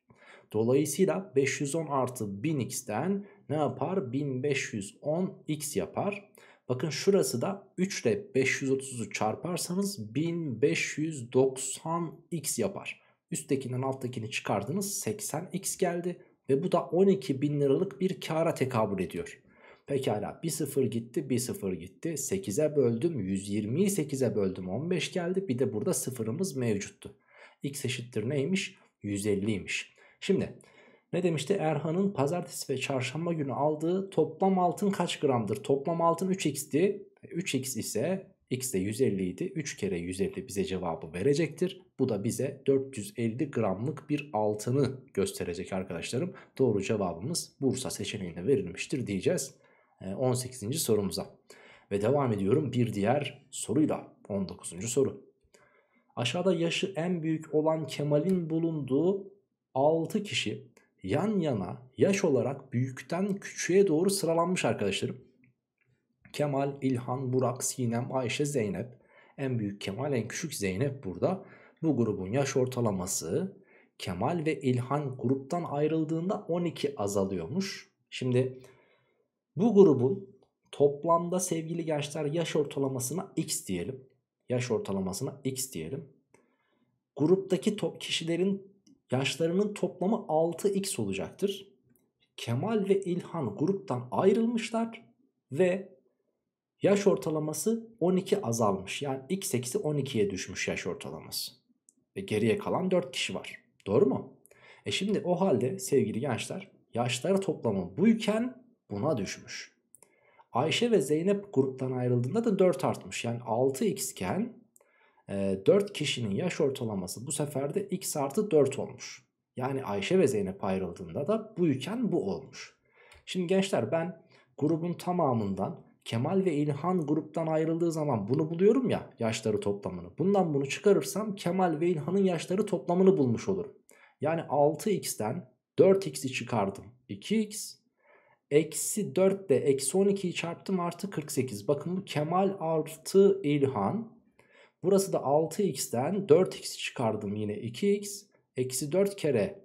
Dolayısıyla 510 artı 1000x'ten ne yapar? 1510x yapar. Bakın şurası da 3 ile 530'u çarparsanız 1590x yapar. Üsttekinden alttakini çıkardınız 80x geldi ve bu da 12.000 liralık bir kâra tekabül ediyor. Pekala 1-0 gitti 1-0 gitti 8'e böldüm 120'yi 8'e böldüm 15 geldi bir de burada sıfırımız mevcuttu. X eşittir neymiş? 150'ymiş. Şimdi ne demişti? Erhan'ın pazartesi ve çarşamba günü aldığı toplam altın kaç gramdır? Toplam altın 3x'ti. 3x ise x de 150 idi. 3 kere 150 bize cevabı verecektir. Bu da bize 450 gramlık bir altını gösterecek arkadaşlarım. Doğru cevabımız Bursa seçeneğine verilmiştir diyeceğiz. 18. sorumuza ve devam ediyorum bir diğer soruyla. 19. soru. Aşağıda yaşı en büyük olan Kemal'in bulunduğu 6 kişi yan yana yaş olarak büyükten küçüğe doğru sıralanmış arkadaşlarım. Kemal, İlhan, Burak, Sinem, Ayşe, Zeynep. En büyük Kemal, en küçük Zeynep burada. Bu grubun yaş ortalaması Kemal ve İlhan gruptan ayrıldığında 12 azalıyormuş. Şimdi bu grubun toplamda sevgili gençler yaş ortalamasına x diyelim. Yaş ortalamasına x diyelim. Gruptaki kişilerin yaşlarının toplamı 6x olacaktır. Kemal ve İlhan gruptan ayrılmışlar ve yaş ortalaması 12 azalmış. Yani x eksi 12'ye düşmüş yaş ortalaması. Ve geriye kalan 4 kişi var. Doğru mu? Şimdi o halde sevgili gençler yaşları toplamı buyken buna düşmüş. Ayşe ve Zeynep gruptan ayrıldığında da 4 artmış. Yani 6x iken 4 kişinin yaş ortalaması bu sefer de x artı 4 olmuş. Yani Ayşe ve Zeynep ayrıldığında da bu iken bu olmuş. Şimdi gençler ben grubun tamamından Kemal ve İlhan gruptan ayrıldığı zaman bunu buluyorum ya, yaşları toplamını. Bundan bunu çıkarırsam Kemal ve İlhan'ın yaşları toplamını bulmuş olurum. Yani 6x'ten 4x'i çıkardım. 2x eksi 4 ile eksi 12'yi çarptım artı 48. Bakın bu Kemal artı İlhan. Burası da 6x'ten 4x'i çıkardım yine 2x. Eksi 4 kere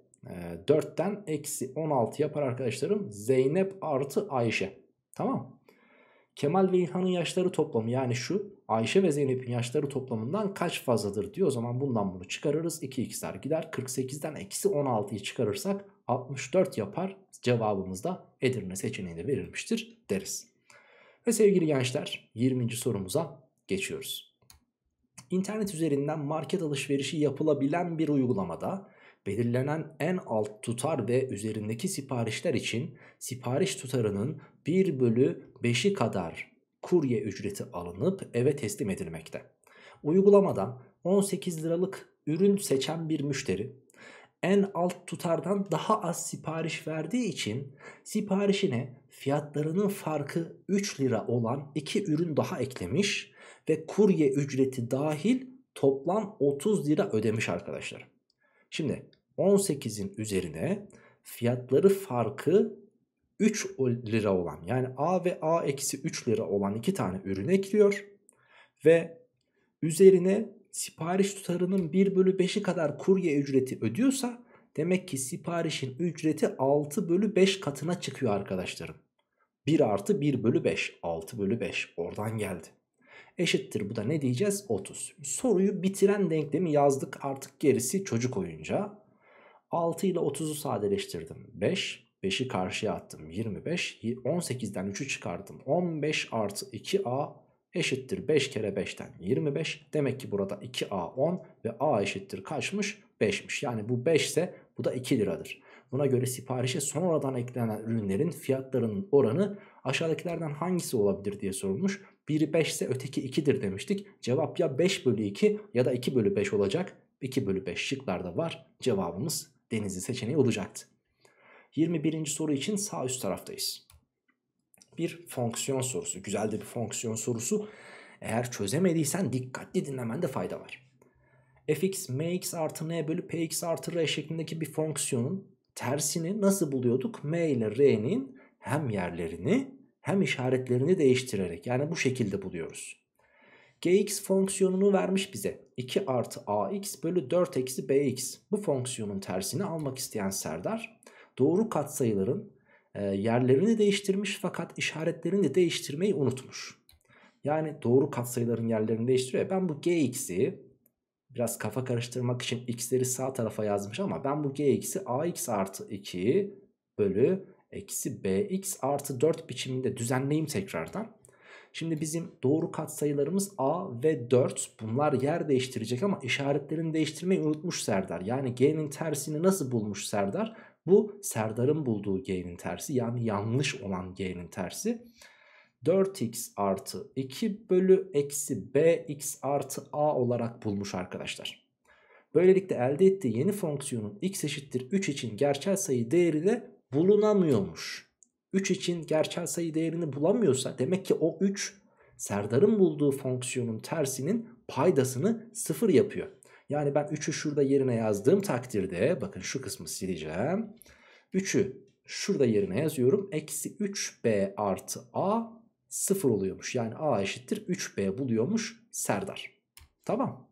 4'ten eksi 16 yapar arkadaşlarım. Zeynep artı Ayşe. Tamam. Kemal ve İlhan'ın yaşları toplamı, yani şu Ayşe ve Zeynep'in yaşları toplamından kaç fazladır diyor. O zaman bundan bunu çıkarırız. 2x'ler gider. 48'den eksi 16'yı çıkarırsak 64 yapar. Cevabımız da Edirne seçeneğinde verilmiştir deriz. Ve sevgili gençler 20. sorumuza geçiyoruz. İnternet üzerinden market alışverişi yapılabilen bir uygulamada belirlenen en alt tutar ve üzerindeki siparişler için sipariş tutarının 1/5'i kadar kurye ücreti alınıp eve teslim edilmekte. Uygulamadan 18 liralık ürün seçen bir müşteri en alt tutardan daha az sipariş verdiği için siparişine fiyatlarının farkı 3 lira olan 2 ürün daha eklemiş ve kurye ücreti dahil toplam 30 lira ödemiş arkadaşlar. Şimdi 18'in üzerine fiyatları farkı 3 lira olan, yani A ve A-3 lira olan 2 tane ürün ekliyor ve üzerine sipariş tutarının 1/5'i kadar kurye ücreti ödüyorsa demek ki siparişin ücreti 6/5 katına çıkıyor arkadaşlarım. 1 artı 1/5, 6/5 oradan geldi. Eşittir bu da ne diyeceğiz? 30. Soruyu bitiren denklemi yazdık, artık gerisi çocuk oyuncağı. 6 ile 30'u sadeleştirdim 5, 5'i karşıya attım 25, 18'den 3'ü çıkardım 15 artı 2a eşittir 5 kere 5'ten 25. Demek ki burada 2a 10 ve a eşittir kaçmış? 5'miş. Yani bu 5 ise bu da 2 liradır. Buna göre siparişe sonradan eklenen ürünlerin fiyatlarının oranı aşağıdakilerden hangisi olabilir diye sorulmuş. Biri 5 ise öteki 2'dir demiştik. Cevap ya 5/2 ya da 2/5 olacak. 2/5 şıklarda var. Cevabımız Denizli seçeneği olacaktı. 21. soru için sağ üst taraftayız. Bir fonksiyon sorusu. Güzel de bir fonksiyon sorusu. Eğer çözemediysen dikkatli dinlemende fayda var. Fx mx artı n bölü px artı r şeklindeki bir fonksiyonun tersini nasıl buluyorduk? M ile r'nin hem yerlerini hem işaretlerini değiştirerek, yani bu şekilde buluyoruz. Gx fonksiyonunu vermiş bize. 2 artı ax bölü 4 eksi bx. Bu fonksiyonun tersini almak isteyen Serdar doğru katsayıların yerlerini değiştirmiş fakat işaretlerini de değiştirmeyi unutmuş. Yani doğru katsayıların yerlerini değiştiriyor. Ben bu gx'i biraz kafa karıştırmak için x'leri sağ tarafa yazmış ama ben bu gx'i ax artı 2 bölü eksi bx artı 4 biçiminde düzenleyeyim tekrardan. Şimdi bizim doğru katsayılarımız a ve 4. Bunlar yer değiştirecek ama işaretlerini değiştirmeyi unutmuş Serdar. Yani g'nin tersini nasıl bulmuş Serdar? Bu Serdar'ın bulduğu g'nin tersi, yani yanlış olan g'nin tersi. 4x artı 2 bölü eksi bx artı a olarak bulmuş arkadaşlar. Böylelikle elde ettiği yeni fonksiyonun x eşittir 3 için gerçel sayı değeri de bulunamıyormuş. 3 için gerçel sayı değerini bulamıyorsa demek ki o 3 Serdar'ın bulduğu fonksiyonun tersinin paydasını 0 yapıyor. Yani ben 3'ü şurada yerine yazdığım takdirde, bakın şu kısmı sileceğim. 3'ü şurada yerine yazıyorum. Eksi 3b artı a 0 oluyormuş. Yani a eşittir 3b buluyormuş Serdar. Tamam.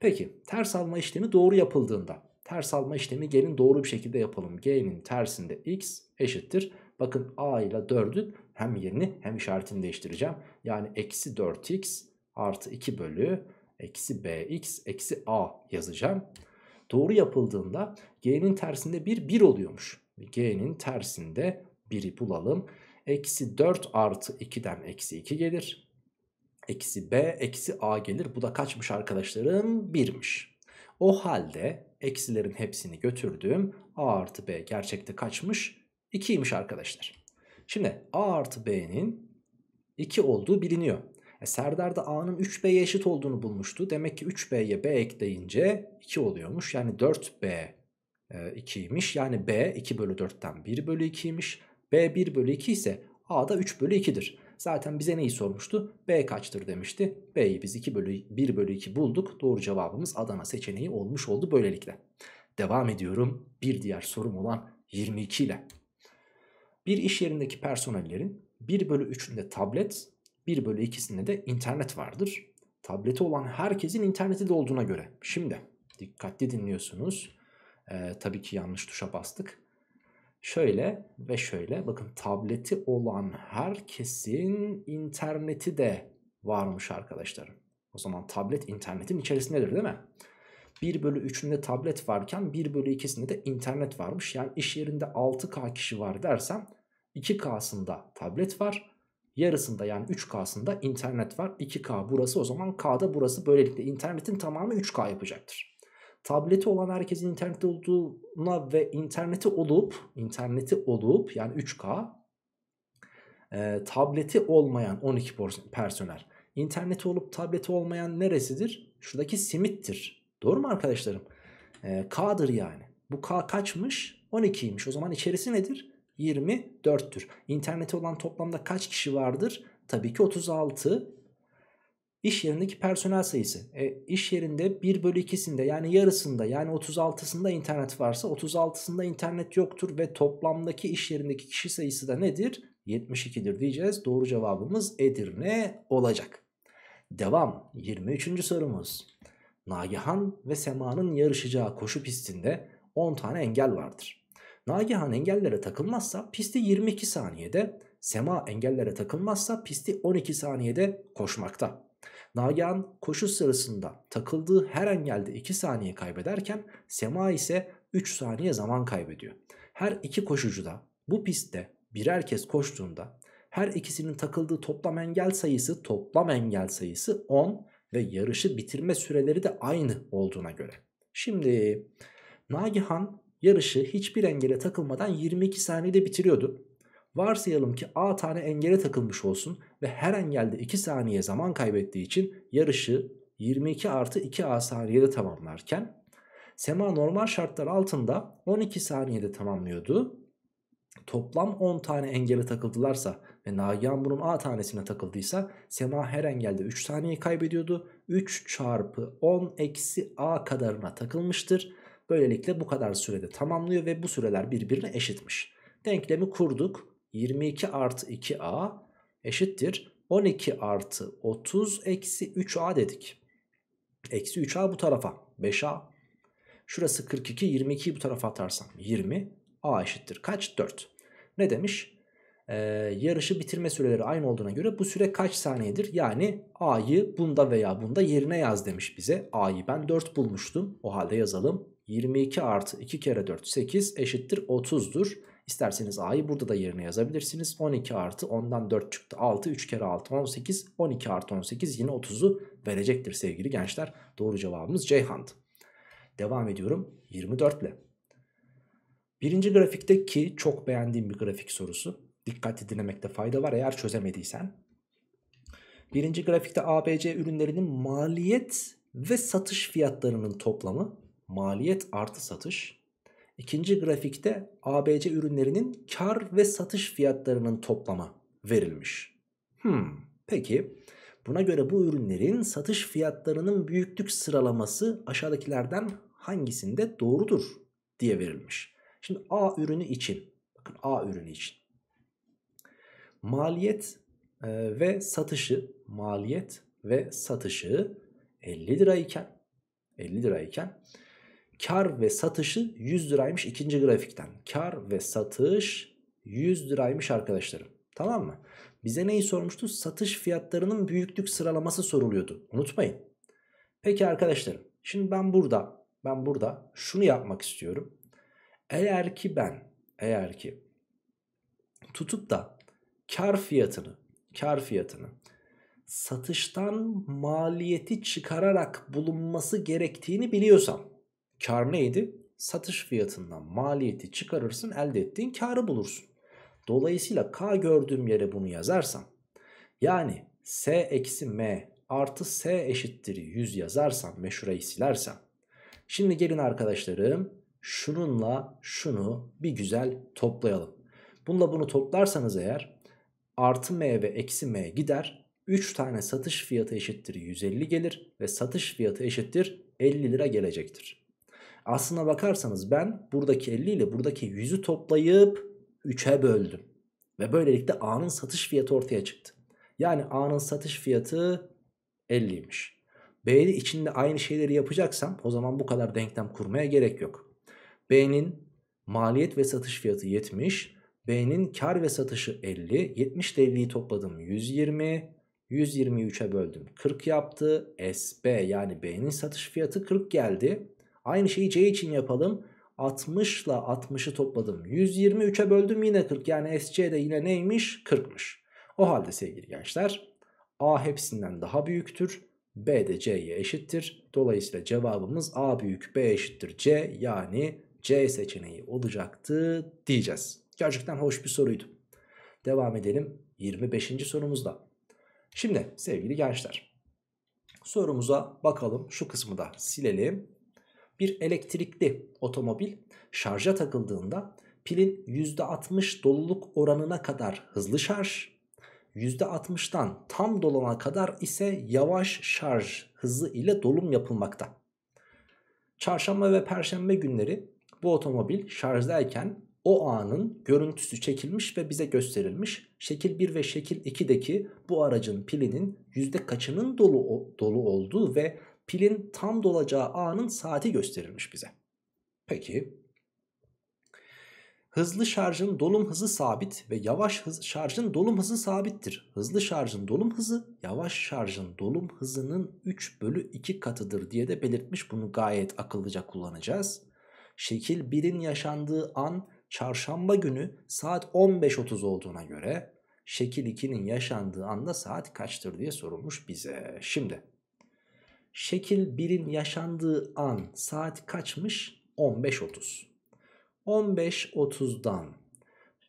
Peki ters alma işlemi doğru yapıldığında. Ters alma işlemi gelin doğru bir şekilde yapalım. G'nin tersinde x eşittir. Bakın a ile 4'ün hem yerini hem işaretini değiştireceğim. Yani eksi 4x artı 2 bölü eksi bx eksi a yazacağım. Doğru yapıldığında g'nin tersinde 1 oluyormuş. G'nin tersinde 1'i bulalım. Eksi 4 artı 2'den eksi 2 gelir. Eksi b eksi a gelir. Bu da kaçmış arkadaşlarım? 1'miş. O halde eksilerin hepsini götürdüm. A artı b gerçekte kaçmış? 2'ymiş arkadaşlar. Şimdi a artı b'nin 2 olduğu biliniyor. Serdar da A'nın 3B'ye eşit olduğunu bulmuştu. Demek ki 3B'ye B ekleyince 2 oluyormuş. Yani 4B 2'ymiş. Yani B 2 bölü 4'ten 1 bölü 2'ymiş. B 1 bölü 2 ise A da 3 bölü 2'dir. Zaten bize neyi sormuştu? B kaçtır demişti. B'yi biz 1 bölü 2 bulduk. Doğru cevabımız Adana seçeneği olmuş oldu böylelikle. Devam ediyorum bir diğer sorum olan 22 ile. Bir iş yerindeki personellerin 1 bölü 3'ünde tablet, 1 bölü 2'sinde de internet vardır. Tableti olan herkesin interneti de olduğuna göre. Şimdi dikkatli dinliyorsunuz. Tabii ki yanlış tuşa bastık. Şöyle ve şöyle bakın, tableti olan herkesin interneti de varmış arkadaşlarım. O zaman tablet internetin içerisindedir değil mi? 1 bölü 3'ünde tablet varken 1 bölü 2'sinde de internet varmış. Yani iş yerinde 6K kişi var dersem 2K'sında tablet var. Yarısında yani 3K'sında internet var. 2K burası, o zaman K'da burası. Böylelikle internetin tamamı 3K yapacaktır. Tableti olan herkesin interneti olduğuna ve interneti olup yani 3K, tableti olmayan 12 personel. İnterneti olup tableti olmayan neresidir? Şuradaki simittir. Doğru mu arkadaşlarım? K'dır yani. Bu K kaçmış? 12'ymiş. O zaman içerisi nedir? 24'tür. İnterneti olan toplamda kaç kişi vardır? Tabii ki 36. İş yerindeki personel sayısı. İş yerinde 1 bölü 2'sinde yani yarısında yani 36'sında internet varsa 36'sında internet yoktur ve toplamdaki iş yerindeki kişi sayısı da nedir? 72'dir diyeceğiz. Doğru cevabımız Edirne olacak. Devam. 23. sorumuz. Nagihan ve Sema'nın yarışacağı koşu pistinde 10 tane engel vardır. Nagihan engellere takılmazsa pisti 22 saniyede, Sema engellere takılmazsa pisti 12 saniyede koşmakta. Nagihan koşu sırasında takıldığı her engelde 2 saniye kaybederken Sema ise 3 saniye zaman kaybediyor. Her iki koşucu da bu pistte birer kez koştuğunda her ikisinin takıldığı toplam engel sayısı 10 ve yarışı bitirme süreleri de aynı olduğuna göre. Şimdi Nagihan yarışı hiçbir engele takılmadan 22 saniyede bitiriyordu. Varsayalım ki A tane engele takılmış olsun ve her engelde 2 saniye zaman kaybettiği için yarışı 22+2A saniyede tamamlarken Sema normal şartlar altında 12 saniyede tamamlıyordu. Toplam 10 tane engele takıldılarsa ve Nagihan bunun A tanesine takıldıysa Sema her engelde 3 saniye kaybediyordu. 3 çarpı 10 eksi A kadarına takılmıştır. Böylelikle bu kadar sürede tamamlıyor ve bu süreler birbirine eşitmiş. Denklemi kurduk. 22+2A eşittir 12+30-3A dedik. Eksi 3A bu tarafa 5A. Şurası 42, 22'yi bu tarafa atarsam 20. A eşittir kaç? 4. Ne demiş? Yarışı bitirme süreleri aynı olduğuna göre bu süre kaç saniyedir? Yani A'yı bunda veya bunda yerine yaz demiş bize. A'yı ben 4 bulmuştum. O halde yazalım. 22+2×4=8 eşittir 30'dur. İsterseniz A'yı burada da yerine yazabilirsiniz. 12+10'dan 4 çıktı 6. 3×6=18. 12+18 yine 30'u verecektir sevgili gençler. Doğru cevabımız Ceyhan'dı. Devam ediyorum 24 ile. Birinci grafikteki çok beğendiğim bir grafik sorusu. Dikkatli dinlemekte fayda var eğer çözemediysen. Birinci grafikte ABC ürünlerinin maliyet ve satış fiyatlarının toplamı. Maliyet artı satış. İkinci grafikte ABC ürünlerinin kar ve satış fiyatlarının toplamı verilmiş. Peki buna göre bu ürünlerin satış fiyatlarının büyüklük sıralaması aşağıdakilerden hangisinde doğrudur diye verilmiş. Şimdi A ürünü için, bakın A ürünü için maliyet ve satışı 50 lirayken kar ve satışı 100 liraymış ikinci grafikten. Kar ve satış 100 liraymış arkadaşlarım. Tamam mı? Bize neyi sormuştu? Satış fiyatlarının büyüklük sıralaması soruluyordu. Unutmayın. Peki arkadaşlarım. Şimdi ben burada şunu yapmak istiyorum. Eğer ki tutup da kar fiyatını satıştan maliyeti çıkararak bulunması gerektiğini biliyorsam, kar neydi? Satış fiyatından maliyeti çıkarırsın, elde ettiğin karı bulursun. Dolayısıyla K gördüğüm yere bunu yazarsam Yani S eksi M artı S eşittir 100 yazarsam ve şurayı silersem. Şimdi gelin arkadaşlarım şununla şunu bir güzel toplayalım. Bununla bunu toplarsanız eğer artı M ve eksi M gider. 3 tane satış fiyatı eşittir 150 gelir ve satış fiyatı eşittir 50 lira gelecektir. Aslına bakarsanız ben buradaki 50 ile buradaki 100'ü toplayıp 3'e böldüm. Ve böylelikle A'nın satış fiyatı ortaya çıktı. Yani A'nın satış fiyatı 50'ymiş. B'nin içinde aynı şeyleri yapacaksam o zaman bu kadar denklem kurmaya gerek yok. B'nin maliyet ve satış fiyatı 70. B'nin kar ve satışı 50. 70 ile 50'yi topladım 120. 120'yi 3'e böldüm 40 yaptı. SB yani B'nin satış fiyatı 40 geldi. Aynı şeyi C için yapalım. 60 ile 60'ı topladım 120. 3'e böldüm yine 40. Yani SC de yine neymiş? 40'mış. O halde sevgili gençler A hepsinden daha büyüktür. B de C'ye eşittir. Dolayısıyla cevabımız A büyük B eşittir C, yani C seçeneği olacaktı diyeceğiz. Gerçekten hoş bir soruydu. Devam edelim 25. sorumuzda. Şimdi sevgili gençler sorumuza bakalım, şu kısmı da silelim. Bir elektrikli otomobil şarja takıldığında pilin %60 doluluk oranına kadar hızlı şarj, %60'dan tam dolana kadar ise yavaş şarj hızı ile dolum yapılmakta. Çarşamba ve perşembe günleri bu otomobil şarjdayken o anın görüntüsü çekilmiş ve bize gösterilmiş. Şekil 1 ve şekil 2'deki bu aracın pilinin yüzde kaçının dolu olduğu ve pilin tam dolacağı anın saati gösterilmiş bize. Peki. Hızlı şarjın dolum hızı sabit ve yavaş şarjın dolum hızı sabittir. Hızlı şarjın dolum hızı yavaş şarjın dolum hızının 3/2 katıdır diye de belirtmiş. Bunu gayet akıllıca kullanacağız. Şekil 1'in yaşandığı an çarşamba günü saat 15:30 olduğuna göre şekil 2'nin yaşandığı anda saat kaçtır diye sorulmuş bize. Şimdi şekil 1'in yaşandığı an saat kaçmış? 15:30. 15:30'dan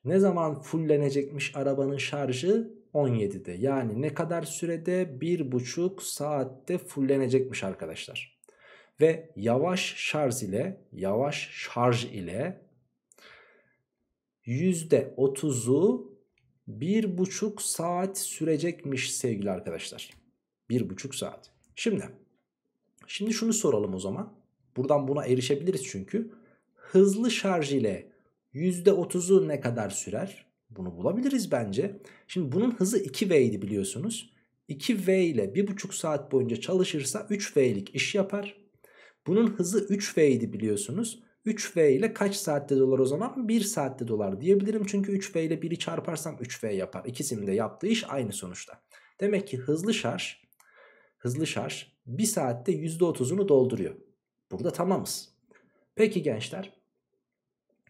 ne zaman fullenecekmiş arabanın şarjı? 17'de. Yani ne kadar sürede? 1,5 saatte fullenecekmiş arkadaşlar. Ve yavaş şarj ile %30'u 1,5 saat sürecekmiş sevgili arkadaşlar. 1,5 saat. Şimdi şunu soralım o zaman. Buradan buna erişebiliriz çünkü. Hızlı şarj ile %30'u ne kadar sürer? Bunu bulabiliriz bence. Şimdi bunun hızı 2V idi biliyorsunuz. 2V ile 1,5 saat boyunca çalışırsa 3V'lik iş yapar. Bunun hızı 3V idi biliyorsunuz. 3V ile kaç saatte dolar o zaman? 1 saatte dolar diyebilirim. Çünkü 3V ile 1'i çarparsam 3V yapar. İkisinin de yaptığı iş aynı sonuçta. Demek ki hızlı şarj 1 saatte %30'unu dolduruyor. Burada tamamız. Peki gençler,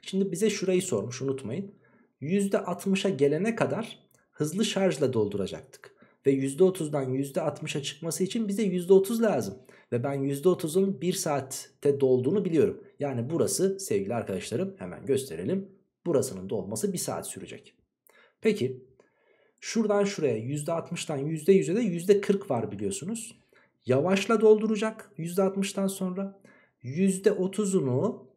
şimdi bize şurayı sormuş, unutmayın. %60'a gelene kadar hızlı şarjla dolduracaktık. Ve %30'dan %60'a çıkması için bize %30 lazım. Ve ben %30'un 1 saatte dolduğunu biliyorum. Yani burası sevgili arkadaşlarım, hemen gösterelim. Burasının dolması 1 saat sürecek. Peki, şuradan şuraya %60'dan %100'e de %40 var biliyorsunuz. Yavaşla dolduracak %60'dan sonra. %30'unu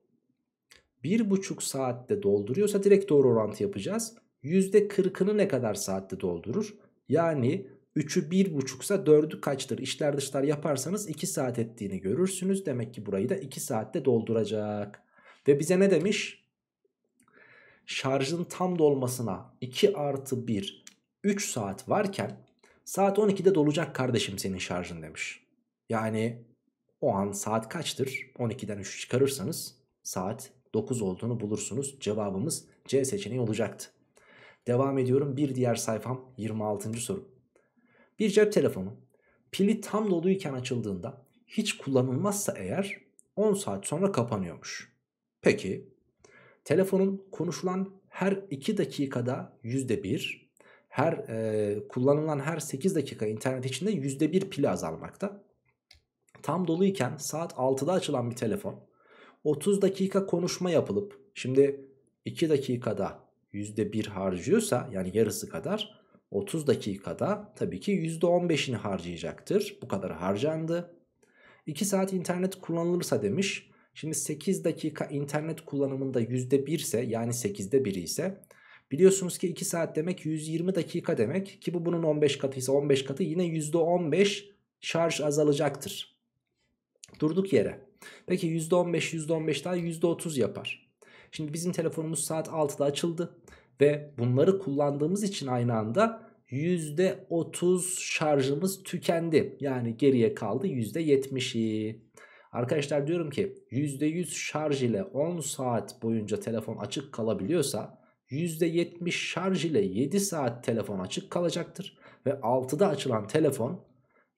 1,5 saatte dolduruyorsa direkt doğru orantı yapacağız. %40'ını ne kadar saatte doldurur? Yani 3'ü 1,5 ise 4'ü kaçtır? İşler dışlar yaparsanız 2 saat ettiğini görürsünüz. Demek ki burayı da 2 saatte dolduracak. Ve bize ne demiş? Şarjın tam dolmasına 2+1, 3 saat varken saat 12'de dolacak kardeşim senin şarjın demiş. Yani o an saat kaçtır? 12'den 3 çıkarırsanız saat 9 olduğunu bulursunuz. Cevabımız C seçeneği olacaktı. Devam ediyorum. Bir diğer sayfam 26. soru. Bir cep telefonu pili tam doluyken açıldığında hiç kullanılmazsa eğer 10 saat sonra kapanıyormuş. Peki telefonun konuşulan her 2 dakikada %1, kullanılan her 8 dakika internet içinde %1 pili azalmakta. Tam doluyken saat 6'da açılan bir telefon 30 dakika konuşma yapılıp şimdi 2 dakikada %1 harcıyorsa yani yarısı kadar 30 dakikada tabii ki %15'ini harcayacaktır. Bu kadar harcandı. 2 saat internet kullanılırsa demiş. Şimdi 8 dakika internet kullanımında %1 ise, yani 8'de 1'i ise, biliyorsunuz ki 2 saat demek 120 dakika demek ki bu bunun 15 katı ise 15 katı, yine %15 şarj azalacaktır. Durduk yere. Peki %15 daha %30 yapar. Şimdi bizim telefonumuz saat 6'da açıldı ve bunları kullandığımız için aynı anda %30 şarjımız tükendi. Yani geriye kaldı %70'i. Arkadaşlar diyorum ki %100 şarj ile 10 saat boyunca telefon açık kalabiliyorsa, %70 şarj ile 7 saat telefon açık kalacaktır. Ve 6'da açılan telefon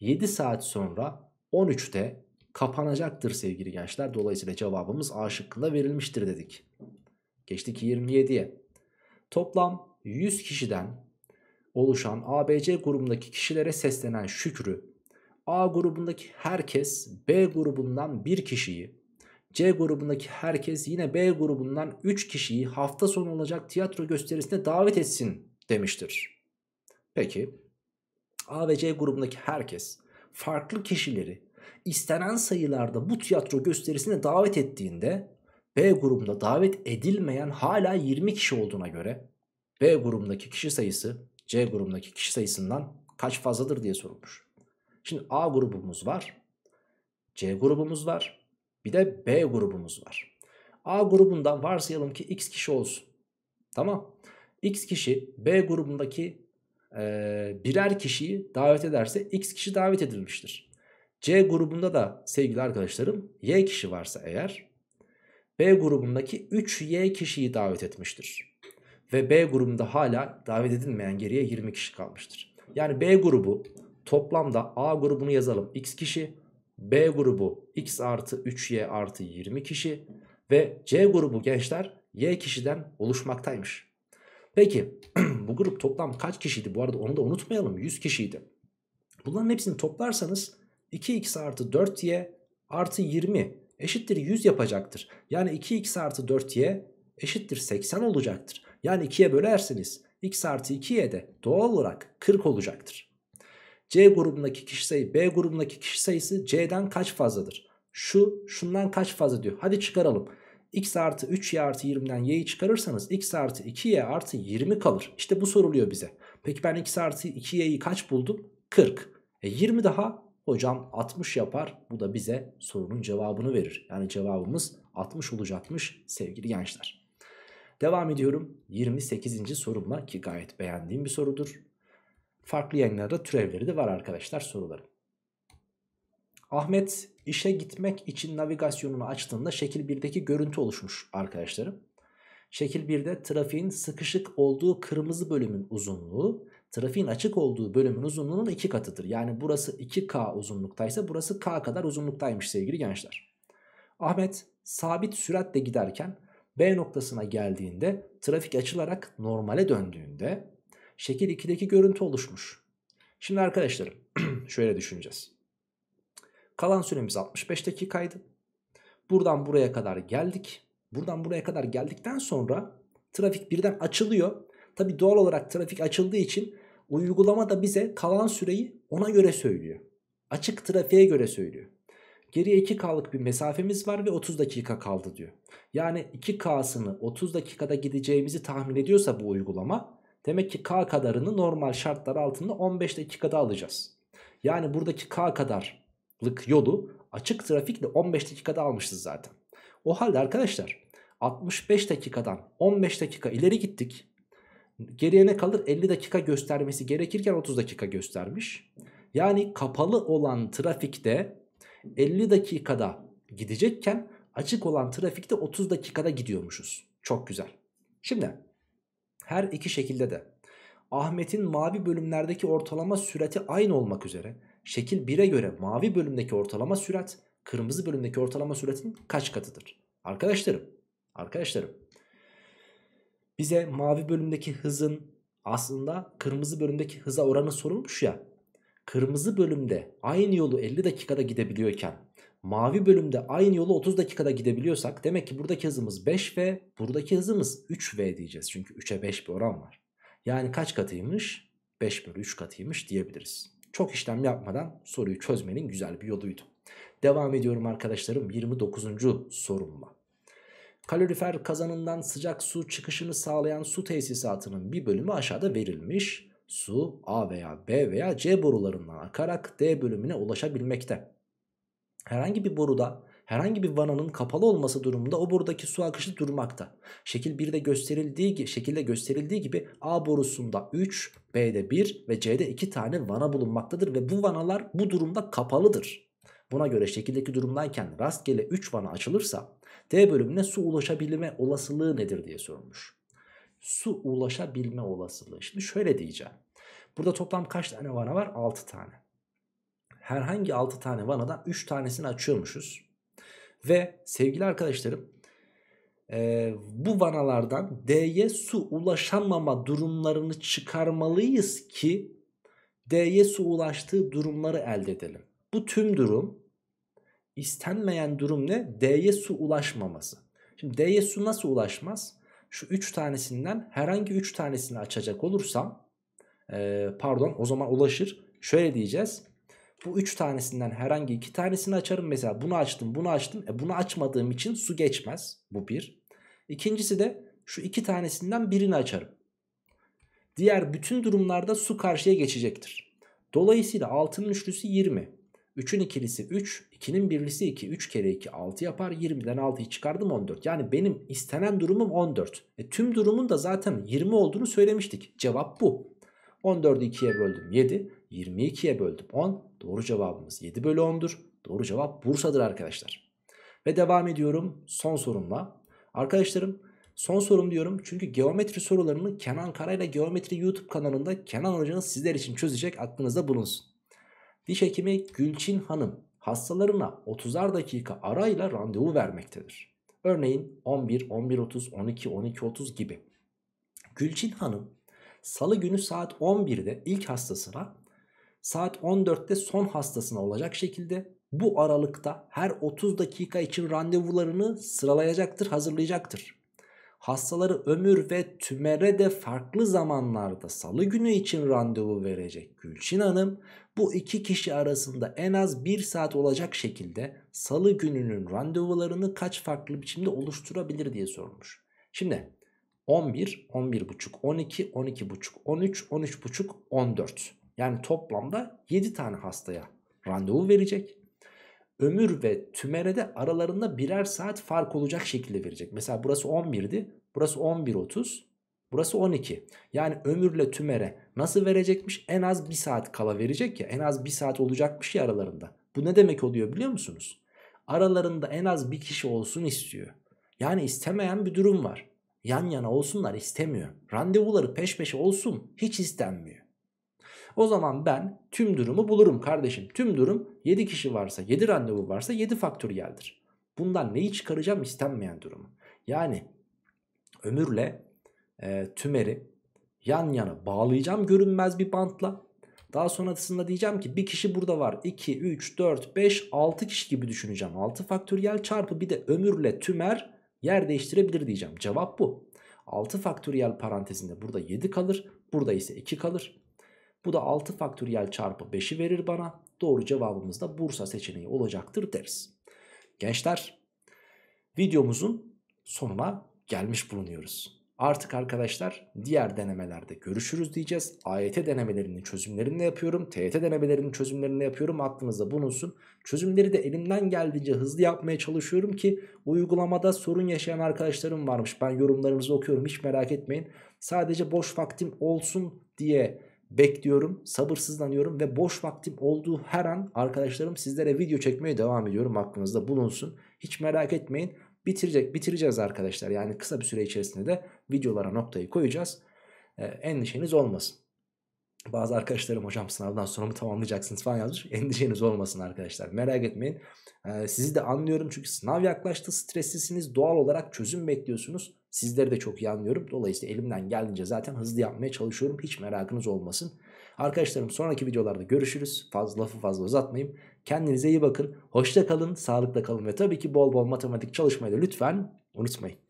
7 saat sonra 13'te kapanacaktır sevgili gençler. Dolayısıyla cevabımız A şıkkında verilmiştir dedik. Geçtik 27'ye. Toplam 100 kişiden oluşan ABC grubundaki kişilere seslenen Şükrü, A grubundaki herkes B grubundan bir kişiyi, C grubundaki herkes yine B grubundan 3 kişiyi hafta sonu olacak tiyatro gösterisine davet etsin demiştir. Peki A ve C grubundaki herkes farklı kişileri istenen sayılarda bu tiyatro gösterisine davet ettiğinde, B grubunda davet edilmeyen hala 20 kişi olduğuna göre B grubundaki kişi sayısı C grubundaki kişi sayısından kaç fazladır diye sorulmuş. Şimdi A grubumuz var, C grubumuz var, bir de B grubumuz var. A grubundan varsayalım ki X kişi olsun. Tamam. X kişi B grubundaki birer kişiyi davet ederse X kişi davet edilmiştir. C grubunda da sevgili arkadaşlarım Y kişi varsa eğer, B grubundaki 3Y kişiyi davet etmiştir. Ve B grubunda hala davet edilmeyen geriye 20 kişi kalmıştır. Yani B grubu toplamda, A grubunu yazalım X kişi, B grubu X artı 3Y artı 20 kişi ve C grubu gençler Y kişiden oluşmaktaymış. Peki bu grup toplam kaç kişiydi? Bu arada onu da unutmayalım, 100 kişiydi. Bunların hepsini toplarsanız 2X artı 4Y artı 20 eşittir 100 yapacaktır. Yani 2X artı 4Y eşittir 80 olacaktır. Yani 2'ye bölerseniz X artı 2Y de doğal olarak 40 olacaktır. C grubundaki kişi sayısı, B grubundaki kişi sayısı C'den kaç fazladır? Şundan kaç fazla diyor. Hadi çıkaralım. X artı 3Y artı 20'den Y'yi çıkarırsanız X artı 2Y artı 20 kalır. İşte bu soruluyor bize. Peki ben X artı 2Y'yi kaç buldum? 40. 20 daha hocam 60 yapar. Bu da bize sorunun cevabını verir. Yani cevabımız 60 olacakmış sevgili gençler. Devam ediyorum 28. sorumla, ki gayet beğendiğim bir sorudur. Farklı yayınlarda türevleri de var arkadaşlar soruları. Ahmet işe gitmek için navigasyonunu açtığında şekil 1'deki görüntü oluşmuş arkadaşlarım. Şekil 1'de trafiğin sıkışık olduğu kırmızı bölümün uzunluğu, trafiğin açık olduğu bölümün uzunluğunun 2 katıdır. Yani burası 2K uzunluktaysa burası K kadar uzunluktaymış sevgili gençler. Ahmet sabit süratle giderken B noktasına geldiğinde trafik açılarak normale döndüğünde şekil 2'deki görüntü oluşmuş. Şimdi arkadaşlarım şöyle düşüneceğiz. Kalan süremiz 65 dakikaydı. Buradan buraya kadar geldik. Buradan buraya kadar geldikten sonra trafik birden açılıyor. Tabi doğal olarak trafik açıldığı için uygulama da bize kalan süreyi ona göre söylüyor. Açık trafiğe göre söylüyor. Geriye 2K'lık bir mesafemiz var ve 30 dakika kaldı diyor. Yani 2K'sını 30 dakikada gideceğimizi tahmin ediyorsa bu uygulama, demek ki K kadarını normal şartlar altında 15 dakikada alacağız. Yani buradaki K kadarlık yolu açık trafikle 15 dakikada almışız zaten. O halde arkadaşlar 65 dakikadan 15 dakika ileri gittik. Geriye ne kalır? 50 dakika göstermesi gerekirken 30 dakika göstermiş. Yani kapalı olan trafikte 50 dakikada gidecekken açık olan trafikte 30 dakikada gidiyormuşuz. Çok güzel. Şimdi her iki şekilde de Ahmet'in mavi bölümlerdeki ortalama sürati aynı olmak üzere şekil 1'e göre mavi bölümdeki ortalama sürat kırmızı bölümdeki ortalama süratin kaç katıdır? Arkadaşlarım bize mavi bölümdeki hızın aslında kırmızı bölümdeki hıza oranı sorulmuş ya. Kırmızı bölümde aynı yolu 50 dakikada gidebiliyorken mavi bölümde aynı yolu 30 dakikada gidebiliyorsak, demek ki buradaki hızımız 5V, buradaki hızımız 3V diyeceğiz. Çünkü 3'e 5 bir oran var. Yani kaç katıymış? 5/3 katıymış diyebiliriz. Çok işlem yapmadan soruyu çözmenin güzel bir yoluydu. Devam ediyorum arkadaşlarım 29. sorumla. Kalorifer kazanından sıcak su çıkışını sağlayan su tesisatının bir bölümü aşağıda verilmiş. Su A veya B veya C borularından akarak D bölümüne ulaşabilmekte. Herhangi bir boruda herhangi bir vananın kapalı olması durumunda o borudaki su akışı durmakta. Şekil 1'de gösterildiği gibi A borusunda 3, B'de 1 ve C'de 2 tane vana bulunmaktadır ve bu vanalar bu durumda kapalıdır. Buna göre şekildeki durumdayken rastgele 3 vana açılırsa D bölümüne su ulaşabilme olasılığı nedir diye sorulmuş. Su ulaşabilme olasılığı. Şimdi şöyle diyeceğim. Burada toplam kaç tane vana var? 6 tane. Herhangi 6 tane vanadan 3 tanesini açıyormuşuz. Ve sevgili arkadaşlarım bu vanalardan D'ye su ulaşamama durumlarını çıkarmalıyız ki D'ye su ulaştığı durumları elde edelim. Bu tüm durum, istenmeyen durum ne? D'ye su ulaşmaması. Şimdi D'ye su nasıl ulaşmaz? Şu 3 tanesinden herhangi 3 tanesini açacak olursam pardon o zaman ulaşır. Şöyle diyeceğiz. Bu 3 tanesinden herhangi 2 tanesini açarım. Mesela bunu açtım, bunu açtım. Bunu açmadığım için su geçmez. Bu bir. İkincisi de şu 2 tanesinden birini açarım. Diğer bütün durumlarda su karşıya geçecektir. Dolayısıyla 6'nın üçlüsü 20. 3'ün ikilisi 3, 2'nin birlisi 2. 3 kere 2 6 yapar. 20'den 6'yı çıkardım 14. Yani benim istenen durumum 14. Tüm durumun da zaten 20 olduğunu söylemiştik. Cevap bu. 14'ü 2'ye böldüm 7. 22'ye böldüm 10. Doğru cevabımız 7/10'dur. Doğru cevap Bursa'dır arkadaşlar. Ve devam ediyorum son sorumla. Arkadaşlarım son sorum diyorum çünkü geometri sorularını Kenan Kara ile Geometri YouTube kanalında Kenan Hoca'nız sizler için çözecek, aklınızda bulunsun. Diş hekimi Gülçin Hanım hastalarına 30'ar dakika arayla randevu vermektedir. Örneğin 11, 11.30, 12, 12.30 gibi. Gülçin Hanım salı günü saat 11'de ilk hastasına, saat 14'te son hastasına olacak şekilde bu aralıkta her 30 dakika için randevularını sıralayacaktır, hazırlayacaktır. Hastaları Ömür ve Tümer'e de farklı zamanlarda salı günü için randevu verecek Gülçin Hanım bu iki kişi arasında en az 1 saat olacak şekilde salı gününün randevularını kaç farklı biçimde oluşturabilir diye sormuş. Şimdi 11, 11.30, 12, 12.30, 13, 13.30, 14. Yani toplamda 7 tane hastaya randevu verecek. Ömür ve Tümer'e de aralarında birer saat fark olacak şekilde verecek. Mesela burası 11'di. Burası 11.30. Burası 12. Yani Ömür'le Tümer'e nasıl verecekmiş? En az 1 saat kala verecek ya. En az 1 saat olacakmış ya aralarında. Bu ne demek oluyor biliyor musunuz? Aralarında en az bir kişi olsun istiyor. Yani istemeyen bir durum var. Yan yana olsunlar istemiyor. Randevuları peş peşe olsun hiç istenmiyor. O zaman ben tüm durumu bulurum kardeşim. Tüm durum 7 kişi varsa, 7 randevu varsa 7 faktöriyeldir. Bundan neyi çıkaracağım? İstenmeyen durumu. Yani Ömür'le Tümer'i yan yana bağlayacağım görünmez bir bantla. Daha sonrasında diyeceğim ki bir kişi burada var. 2, 3, 4, 5, 6 kişi gibi düşüneceğim. 6 faktöriyel çarpı bir de Ömür'le Tümer yer değiştirebilir diyeceğim. Cevap bu. 6 faktöriyel parantezinde burada 7 kalır. Burada ise 2 kalır. Bu da 6 faktöriyel çarpı 5'i verir bana. Doğru cevabımız da Bursa seçeneği olacaktır deriz. Gençler videomuzun sonuna gelmiş bulunuyoruz. Artık arkadaşlar diğer denemelerde görüşürüz diyeceğiz. AYT denemelerinin çözümlerini de yapıyorum. TYT denemelerinin çözümlerini de yapıyorum. Aklınızda bulunsun. Çözümleri de elimden geldiğince hızlı yapmaya çalışıyorum ki uygulamada sorun yaşayan arkadaşlarım varmış. Ben yorumlarınızı okuyorum, hiç merak etmeyin. Sadece boş vaktim olsun diye bekliyorum, sabırsızlanıyorum ve boş vaktim olduğu her an arkadaşlarım sizlere video çekmeye devam ediyorum, aklınızda bulunsun. Hiç merak etmeyin, bitireceğiz arkadaşlar. Yani kısa bir süre içerisinde de videolara noktayı koyacağız. Endişeniz olmasın. Bazı arkadaşlarım hocam sınavdan sonra mı tamamlayacaksınız falan yazmış. Endişeniz olmasın arkadaşlar, merak etmeyin. Sizi de anlıyorum çünkü sınav yaklaştı, streslisiniz, doğal olarak çözüm bekliyorsunuz. Sizleri de çok iyi anlıyorum. Dolayısıyla elimden geldiğince zaten hızlı yapmaya çalışıyorum. Hiç merakınız olmasın. Arkadaşlarım sonraki videolarda görüşürüz. Lafı fazla uzatmayayım. Kendinize iyi bakın. Hoşça kalın, sağlıkla kalın ve tabii ki bol bol matematik çalışmayı da lütfen unutmayın.